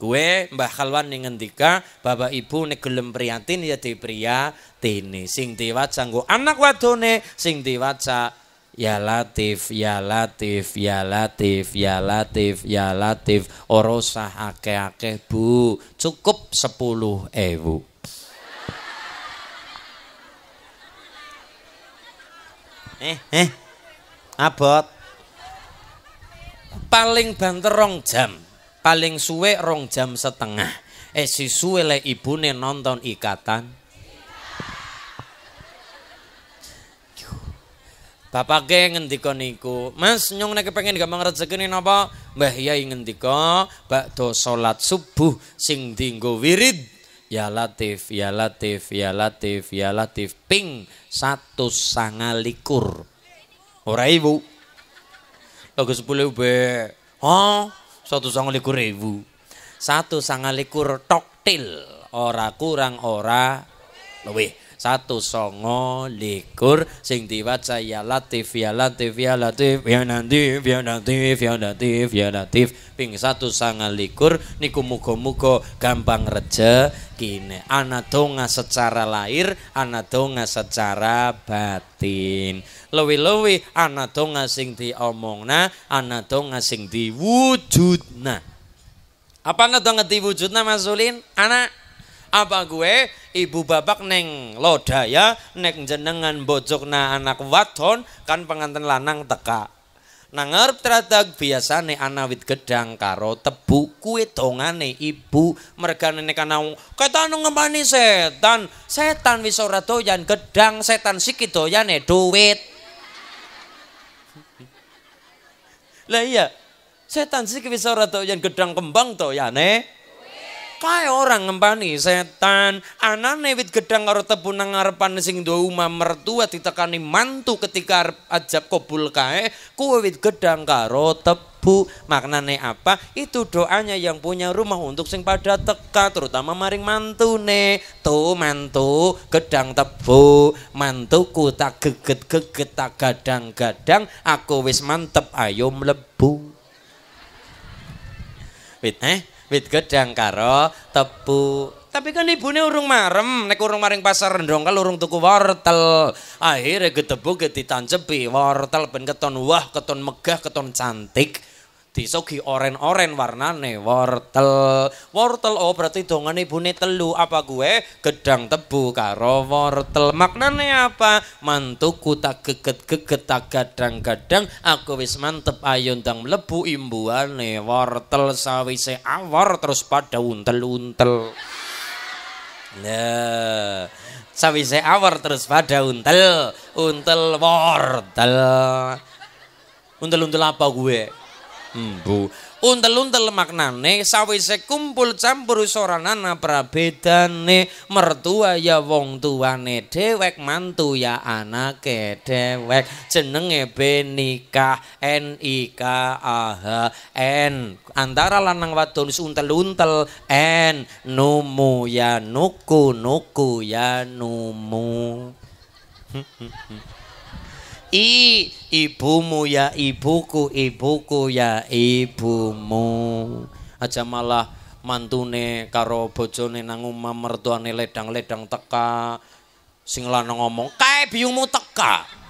Kue mbah khalwan ning ngendika bapak ibu nek gelem priyatin ya dipriyatine. Sing diwaca nggo anak wadone, sing diwaca ya latif, ya latif, ya latif, ya latif, ya latif. Ora usah akeh-akeh bu, cukup 10.000. Abot paling banter 2 jam, paling suwe 2,5 jam. Si suwe le ibune nonton Ikatan. Bapak ge ngendika niku, mas nyong nek pengen gampang rezekine napa? Mbah Yai ngendika, bakdo salat subuh sing dienggo wirid ya latif, ya latif, ya latif, ya latif ping 129. Ora ibu lagu 10.000 be. Oh 129.000 129 toktil ora kurang ora luwih 129 sing diwaca ya latif, ya latif, ya latif, ya nanti, ya nanti, ya nanti, ya nanti ping 129 niku muga-muga gampang rejekine. Ana donga secara lahir, ana donga secara batin. Luwih-luwih ana donga sing diomongna, ana donga sing diwujudna. Apa ana donga diwujudna Mas Ulin? Anak apa gue ibu bapak neng Lodaya neng jenengan bojokna anak wadon kan penganten lanang teka nangarep teratak biasane anawit gedang karo tebu kue tongane ibu mergane nek ana ketanu ngempani setan setan wis ora doyan gedang setan siki doyane duit lah iya setan siki wis ora doyan gedang kembang doyane kae orang ngempani setan anane wit gedang karo tebu nang ngarepane sing duwe uma mertua ditekani mantu ketika ajab kobul kae kuwi wit gedang karo tebu. Maknane apa? Itu doanya yang punya rumah untuk sing pada teka terutama maring mantune. Tuh mantu gedang tebu mantuku tak geget-geget tak gadang-gadang aku wis mantep ayo mlebu. Wit wit gedang karo tebu. Tapi kan ibune urung marem, nek urung maring pasar Randudongkal urung tuku wortel. Akhire gedebu ge ditancepi wortel ben keton wah, keton megah, keton cantik. Disogi oren-oren warnane wortel. Wortel oh berarti dongane ibune 3 apa gue? Gedang tebu karo wortel. Maknane apa? Mantuku tak geget-geget tak gadang-gadang aku wis mantep ayo ndang mlebu imbuane wortel sawise awor terus pada untel-untel. Nah, sawise awor terus pada untel, untel wortel. Untel-untel apa gue? Bu, untel-untel maknane sawise kumpul campur soranana prabedane mertua ya wong tuane dewek mantu ya anake dewek jenenge benikah nikah antara lanang wadon untel-untel n numu ya nuku nuku ya numu. I ibumu ya ibuku, ibuku ya ibumu. Aja malah mantune karo bojone nang omah mertuane ledang-ledang teka. Sing lanang ngomong, "Kae biyungmu teka."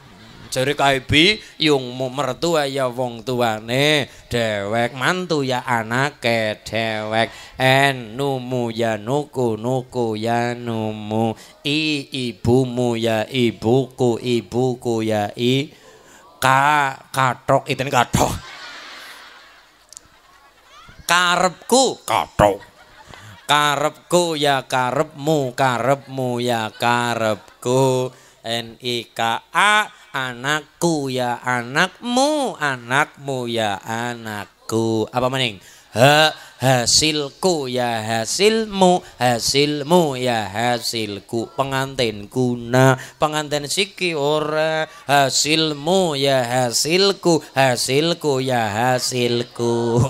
Jare kae biyungmu mertua ya wong tuane dewek, mantu ya anake dewek. Enumu ya nuku, nuku ya numu. I ibumu ya ibuku, ibuku ya i katok itu katok karepku katok karepku ya karepmu karepmu ya karepku nika anakku ya anakmu anakmu ya anakku apa maning Hasilku ya hasilmu, hasilmu ya hasilku. Pengantinku na pengantin siki ora. Hasilmu ya hasilku, hasilku ya hasilku.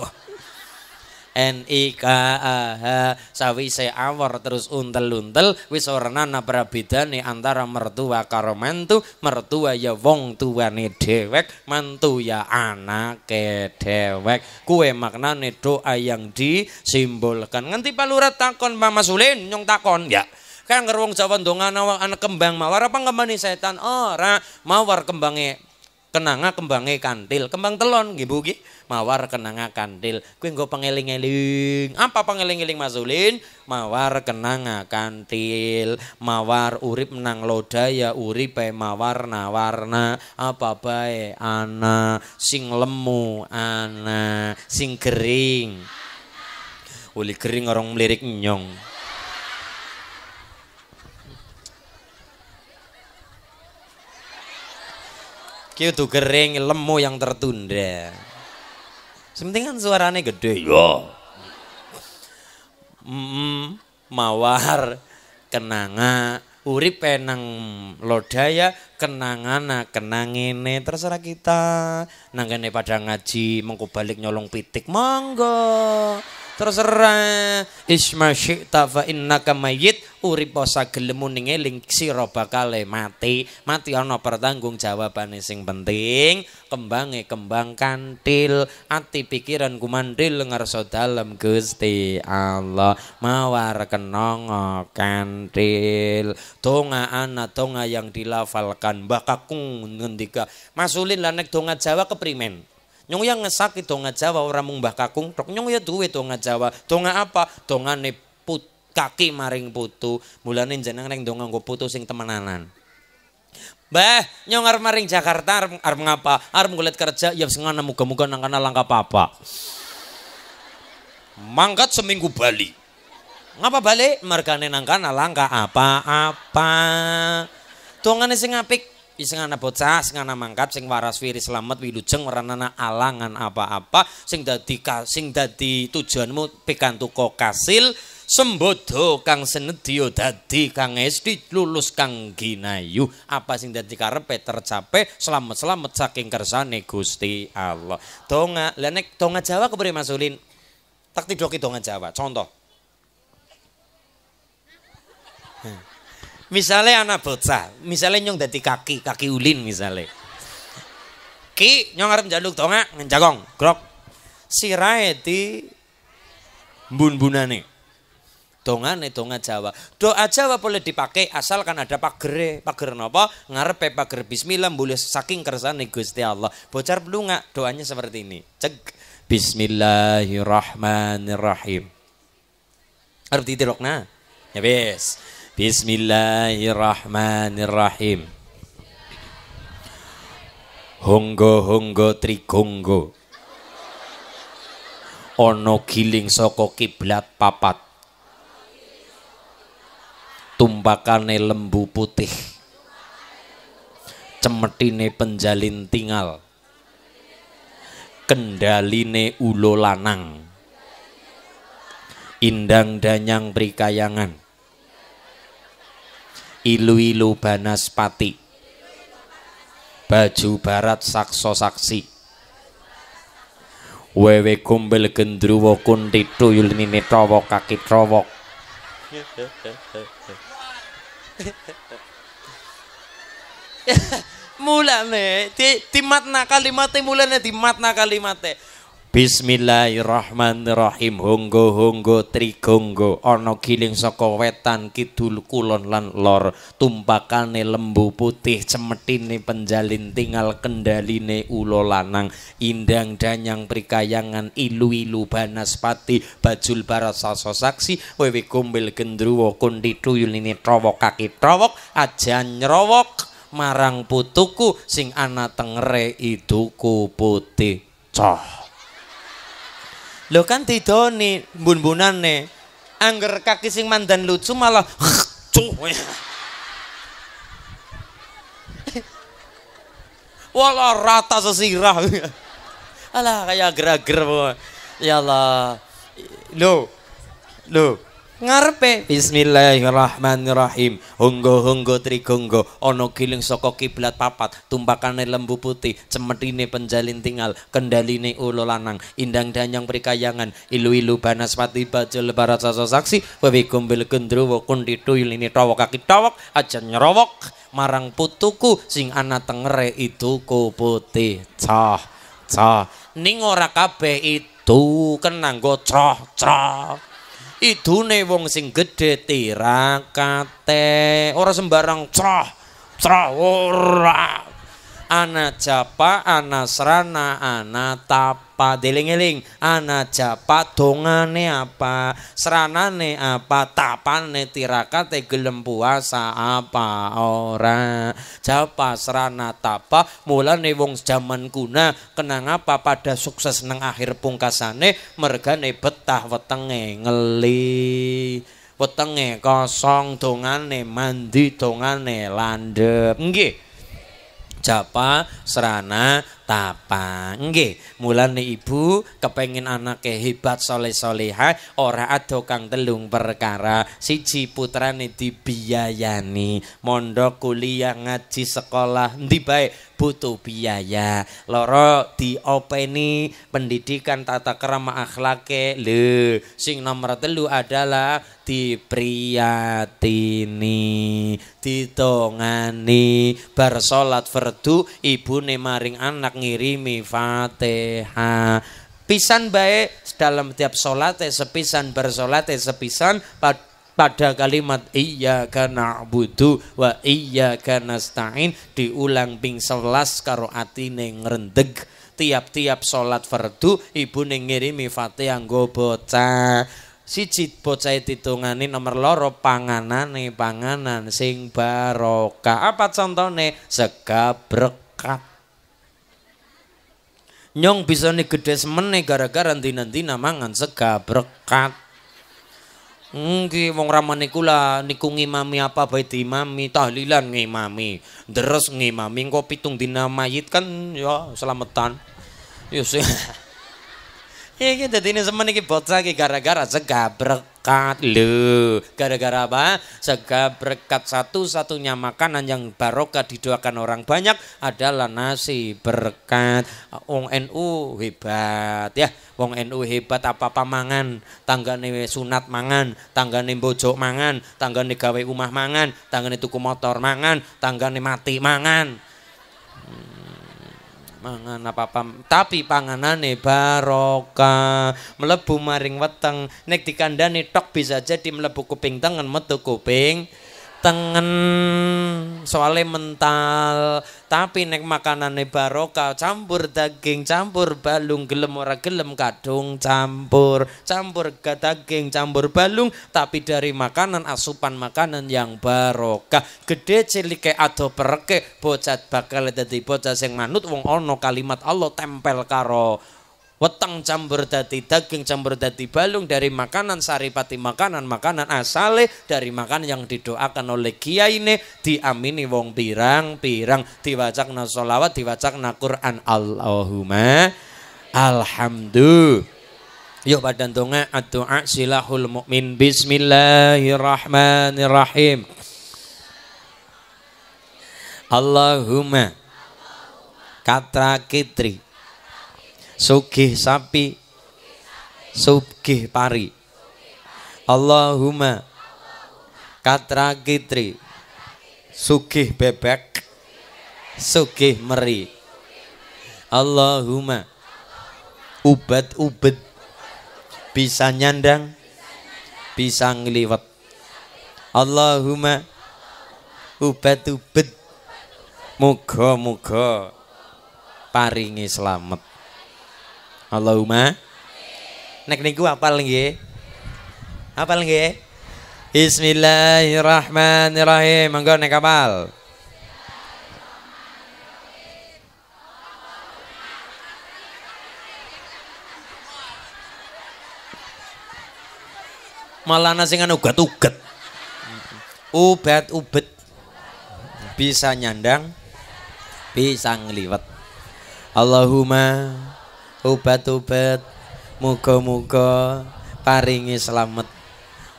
N-I-K-A-H. Sawise awar terus untel-untel wis ora ana prabedane antara mertua karo mantu. Mertua ya wong tuane dhewek, mantu ya anake dhewek. Kuwe maknane doa yang disimbolkan. Nganti palurat takon Mama Sulin nyong takon ya. Kang wong Jawa ndonga anak kembang mawar apa kembang setan ora. Mawar kembange kenanga kembange kantil, kembang telon nggih Bu nggih. Mawar kenanga kantil. Kuwi nggo pengeling-eling. Apa pengeling-eling Mas Ulin? Mawar kenanga kantil. Mawar urip nang lodaya uripe mawarna-warna. Apa bae ana sing lemu ana, sing gering. Uli gering orang melirik nyong. Itu gering lemu yang tertunda. Sementing kan suaranya gede. Yo. Mawar kenanga urip nang lodaya kenangana kenangene terserah kita. Nanggane pada ngaji mengko balik nyolong pitik monggo. Terserah isma syi'ta fa innaka mayyit urip posa gelemu ning eling sira bakale mati. Mati ana pertanggung jawabane sing penting kembange kembang kantil ati pikiran kumandil ngarsa dalem Gusti Allah. Mawar kenanga kantil donga ana donga yang dilafalkan bakakung ngendika Mas Ulin lanek donga Jawa keprimen. Nyong yang ngesaki donga Jawa ora mung mbah kakung tok nyong ya duwe donga Jawa. Donga apa? Dongane put kaki maring putu. Mulane jeneng ning donga nggo putu sing temenanan. Mbah, nyong arep maring Jakarta arep ngapa? Arep golek kerja ya sing ana muga-muga nang kana langka papa. Mangkat seminggu Bali. Ngapa balik? Margane nang kana langka apa-apa. Dongane sing apik sing ana bocah, sing ana mangkat, sing waras wiris slamet wilujeng ora ana alangan apa-apa, sing dadi tujuanmu pikantuk kasil sembodo kang senedya dadi kang esti lulus kang ginayu apa sing dadi karepe tercapai slamet-slamet saking kersane Gusti Allah. Donga, lha nek donga Jawa kepriye Mas Ulin? Tak tidoki donga Jawa. Contoh. Misalnya anak bocah, misalnya nyong dadi kaki Ulin misalnya. Ki nyong arep njaluk donga ngen jagong, grok. Sirahe di bun-bunane. Dongane donga Jawa. Doa Jawa boleh dipakai asalkan ada pagere. Pager napa? Ngarepe pager bismillah boleh saking kersane Gusti Allah. Bocah blunga doanya seperti ini. Cek bismillahirrahmanirrahim. Arep ditirokna. Ya wis. Bismillahirrahmanirrahim. Honggo honggo trigonggo. Ono giling saka kiblat papat. Tumpakane lembu putih. Cemetine penjalin tingal. Kendaline ulo lanang. Indang danyang prikayangan. Ilu-ilu banaspati. Baju barat sakso saksi. Wewe kumbel gendruwo kunti tuyul nini trowok kaki trowok. Mulane di matna kalimate mulane di matna kalimate. Bismillahirrahmanirrahim. Honggo honggo trigonggo. Ono giling saka wetan kidul kulon lan lor. Tumpakane lembu putih. Cemetine penjalin tingal. Kendaline ulo lanang. Indang danyang prikayangan. Ilu-ilu banaspati. Bajul barat saso saksi. Wewe kumbel gendruwo kundi tuyul ini trowok kaki trowok. Aja nyerowok marang putuku sing ana tengere iduku putih. Coh lo kan tidoni bun-bunane angger kaki sing mandan lucu malah walah rata sesirah. Alah kayak gerager ya Allah Loh. Ngarepe bismillahirrahmanirrahim honggo honggo trigonggo ono giling soko kiblat papat tumpakane lembu putih cemetine penjalin tingal kendaline ulo lanang indang danyang perikayangan ilu-ilu banaspati bajo lebarat saso saksi wewe gombel gendruwo kundi tuyul ini tawok kaki tawok aja nyerowok marang putuku sing ana tengere itu ku putih cah cah ning ora kabeh itu kenang go cah cah idune wong sing gedhe tirakate ora sembarang crah crah ora ana japa ana srana ana tapa deling-eling ana japa dongane apa sranane apa tapane tirakate gelem puasa apa ora japa srana tapa mulane wong jaman kuna kenang apa pada sukses nang akhir pungkasane mergane betah wetenge ngeli wetenge kosong dongane mandi dongane landhep nggih japa serana tapa nggih mulane ibu kepengin anake hebat soleh soleha ora ado kang telung perkara siji putrane dibiayani mondok kuliah ngaji sekolah endi bae butuh biaya loro diopeni pendidikan tata krama akhlake lho sing nomor telu adalah dipriyatini ditongani bar salat fardu ibune maring anak ngirimi Fatihah pisan bae dalam tiap salate sepisan bersolate sepisan pada kalimat iyyaka na'budu wa iyyaka nasta'in diulang ping 11 karo atine ngrendeg tiap-tiap salat fardu ibune ngirimi Fatihah nggo bocah siji bocah ditungani nomor loro panganane panganan sing barokah apa contone sega berkat nyong bisane gedhe semene gara-gara ndina-ndina mangan sega berkat nggih wong ramane kula niku ngimami apa bae diimami tahlilan ngimami deres ngimami engko pitung dina mayit kan ya selametan ya iki dadi nemen iki bocah iki gara-gara sega berkat lho. Gara-gara apa? Sega berkat satu-satunya makanan yang barokah didoakan orang banyak adalah nasi berkat. Wong NU hebat ya. Wong NU hebat apa-apa mangan, tanggane sunat mangan, tanggane bojok mangan, tanggane gawe umah mangan, tanggane tuku motor mangan, tanggane mati mangan. Mangan apa-apa tapi panganane barokah mlebu maring weteng nek dikandani tok bisa jadi mlebu kuping tengen metu kuping tengen soale mental tapi nek makanane barokah campur daging campur balung gelem ora gelem kadung campur daging campur balung tapi dari makanan asupan makanan yang barokah gede cilike ado pereke bocah bakal dadi bocah sing manut wong ana kalimat Allah tempel karo weteng campur dadi daging campur dadi balung dari makanan saripati makanan asale dari makanan yang didoakan oleh kiai ini diamini wong pirang-pirang diwacakna sholawat diwacakna Quran Allahumma alhamdulillah. Yuk badan donga addu'a silahul mu'min bismillahirrahmanirrahim Allahumma katra kitri sugih sapi sugih pari Allahumma katra kitri sugih bebek sugih meri Allahumma ubat-ubet bisa nyandang bisa ngeliwet Allahumma ubat-ubet muga-muga paringi slamet Allahumma nek niku apal nggih? Apal nggih? Bismillahirrahmanirrahim. Monggo nek apal. Malah ana sing ugat-uget. Ubat-ubet. Bisa nyandang, bisa ngliwet. Allahumma ubat-ubat muga-muga paringi selamat.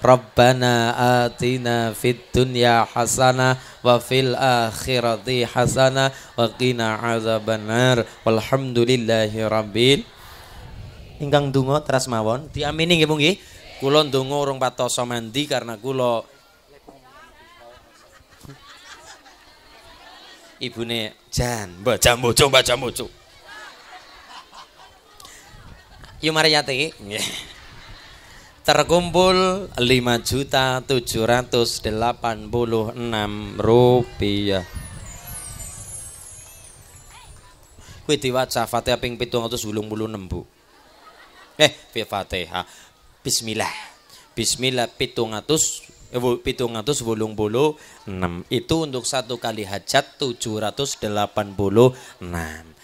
Rabbana atina fid dunya hasanah wa fil akhirati hasanah wa qina azabannar. Walhamdulillahi rabbil. Ingkang donga teras mawon diamini nggih munggi. Kula ndonga urung patoso mandi karena kula ibune jan mbah jambojo. Yu Maryati nggih. Terkumpul 5.786 rupiah. Kuwi diwaca Fatihah ping 786, Bu. Fatihah. Bismillah. Bismillah 786. Itu untuk satu kali hajat 786.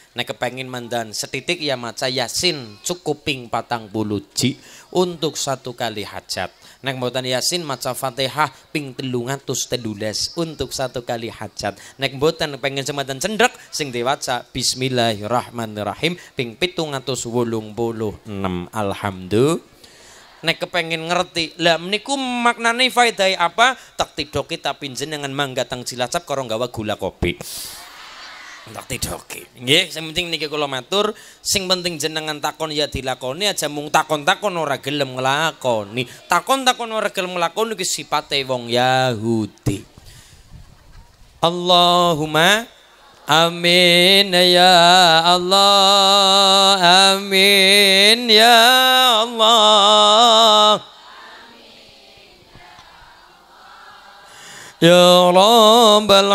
Nek kepengin mandan setitik ya maca Yasin cukup ping 40 ji untuk satu kali hajat. Nek mboten Yasin maca Fatihah ping 313 untuk satu kali hajat. Nek mboten pengen semanten cendrek sing diwaca Bismillahirrahmanirrahim ping 786. Alhamdulillah. Nek kepengen ngerti lah meniku maknane faedahe apa tak tidoki tapi jenengan mangga teng Cilacap karo gawa gula kopi. Tak tidoki nggih sing penting niki kula matur sing penting jenengan takon ya dilakoni aja mung takon-takon ora gelem nglakoni. Takon-takon ora gelem nglakoni iki sipate wong Yahudi. Allahumma amin ya Allah, amin ya Allah, ya Rabbal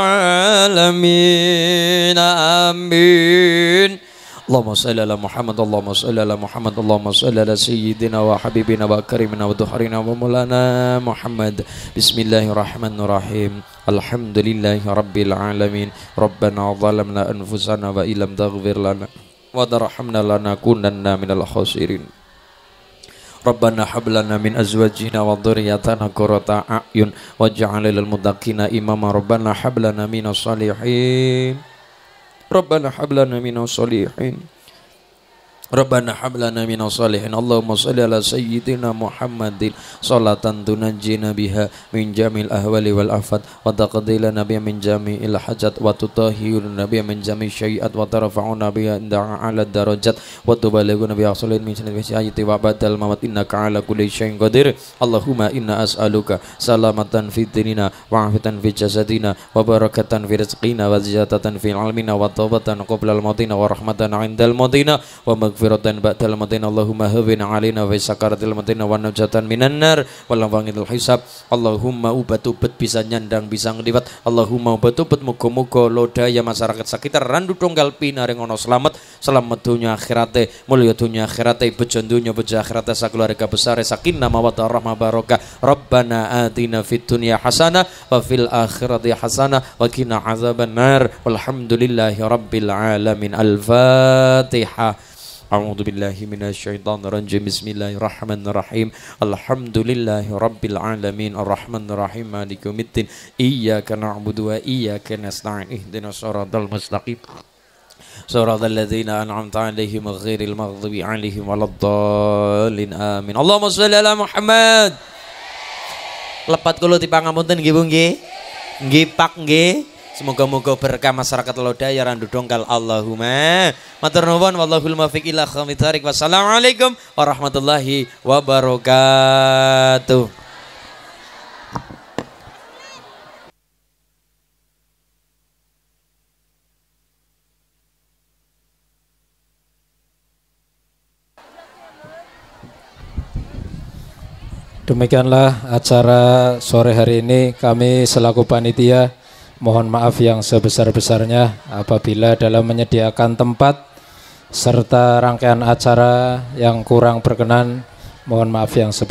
Alamin, amin. Allahumma salli ala Muhammad, Allahumma salli ala Muhammad, Allahumma salli ala sayyidina wa habibina wa karimina wa dhuhrina wa maulana Muhammad. Bismillahirrahmanirrahim. Alhamdulillahi rabbil alamin. Rabbana zalamna anfusana wa illam taghfir lana wa tarhamna lanakunanna minal khasirin. Rabbana hablana min azwajina wa dhurriyyatina qurrata a'yun waj'alna lil muttaqina imama. Rabbana hablana minas solihin. Rabbana hablana minas solihin. Rabbana hablana minas solihin. Allahumma shalli ala sayyidina Muhammadin salatan tunajjina biha min jamil ahwali wal afat wa taqdi lana biha min jamil hajat wa tutahhiruna biha min jamil syai'at wa tarfa'una biha ala darajat wa tubalighuna biha salin min sanati ayati wa badal mamat innaka ala kulli syai'in qadir. Allahumma inna as'aluka salamatan fid dinina wa afatan fi jasadina wa barakatan fi rizqina wa ziyadatan fil ilmina wa taubatan qabla al mautina wa rahmatan 'indal mautina wa maghfiratan ba'dal matina. Allahumma hawwin 'alaina fi sakaratil matina wa najatan minan nar wa lawangil hisab. Allahumma ubat-ubat bisa nyandang bisa ngeliwat. Allahumma ubat-ubat muga-muga lodaya masyarakat sekitar Randudongkal pinaring ana slamet, slamet dunya akhirate, mulya dunya akhirate, bejo dunya bejo akhirate, sakeluarga besar sakinah mawaddah rahmah barokah. Rabbana atina fid dunya hasanah wa fil akhirati hasanah wa qina azabannar. Walhamdulillahi rabbil alamin. Al-Fatihah. A'udzu billahi minasyaitonir rajim. Bismillahirrahmanirrahim. Alhamdulillahi rabbil alamin. Arrahmanirrahim. Maliki yaumiddin. Iyyaka na'budu wa iyyaka nasta'in. Ihdinas siratal mustaqim. Siratal ladzina an'amta 'alaihim ghairil maghdubi 'alaihim waladdallin. Amin. Allahumma shalli ala Muhammad. Lepat kula dipangapunten nggih, Bu nggih. Nggih, Pak nggih. Semoga-moga berkah masyarakat Lodaya Randudongkal. Allahumma matur nuwun. Wallahul muwaffiq ila aqwamit thariq. Wassalamualaikum warahmatullahi wabarakatuh. Demikianlah acara sore hari ini. Kami selaku panitia mohon maaf yang sebesar-besarnya apabila dalam menyediakan tempat serta rangkaian acara yang kurang berkenan. Mohon maaf yang sebesar-besarnya.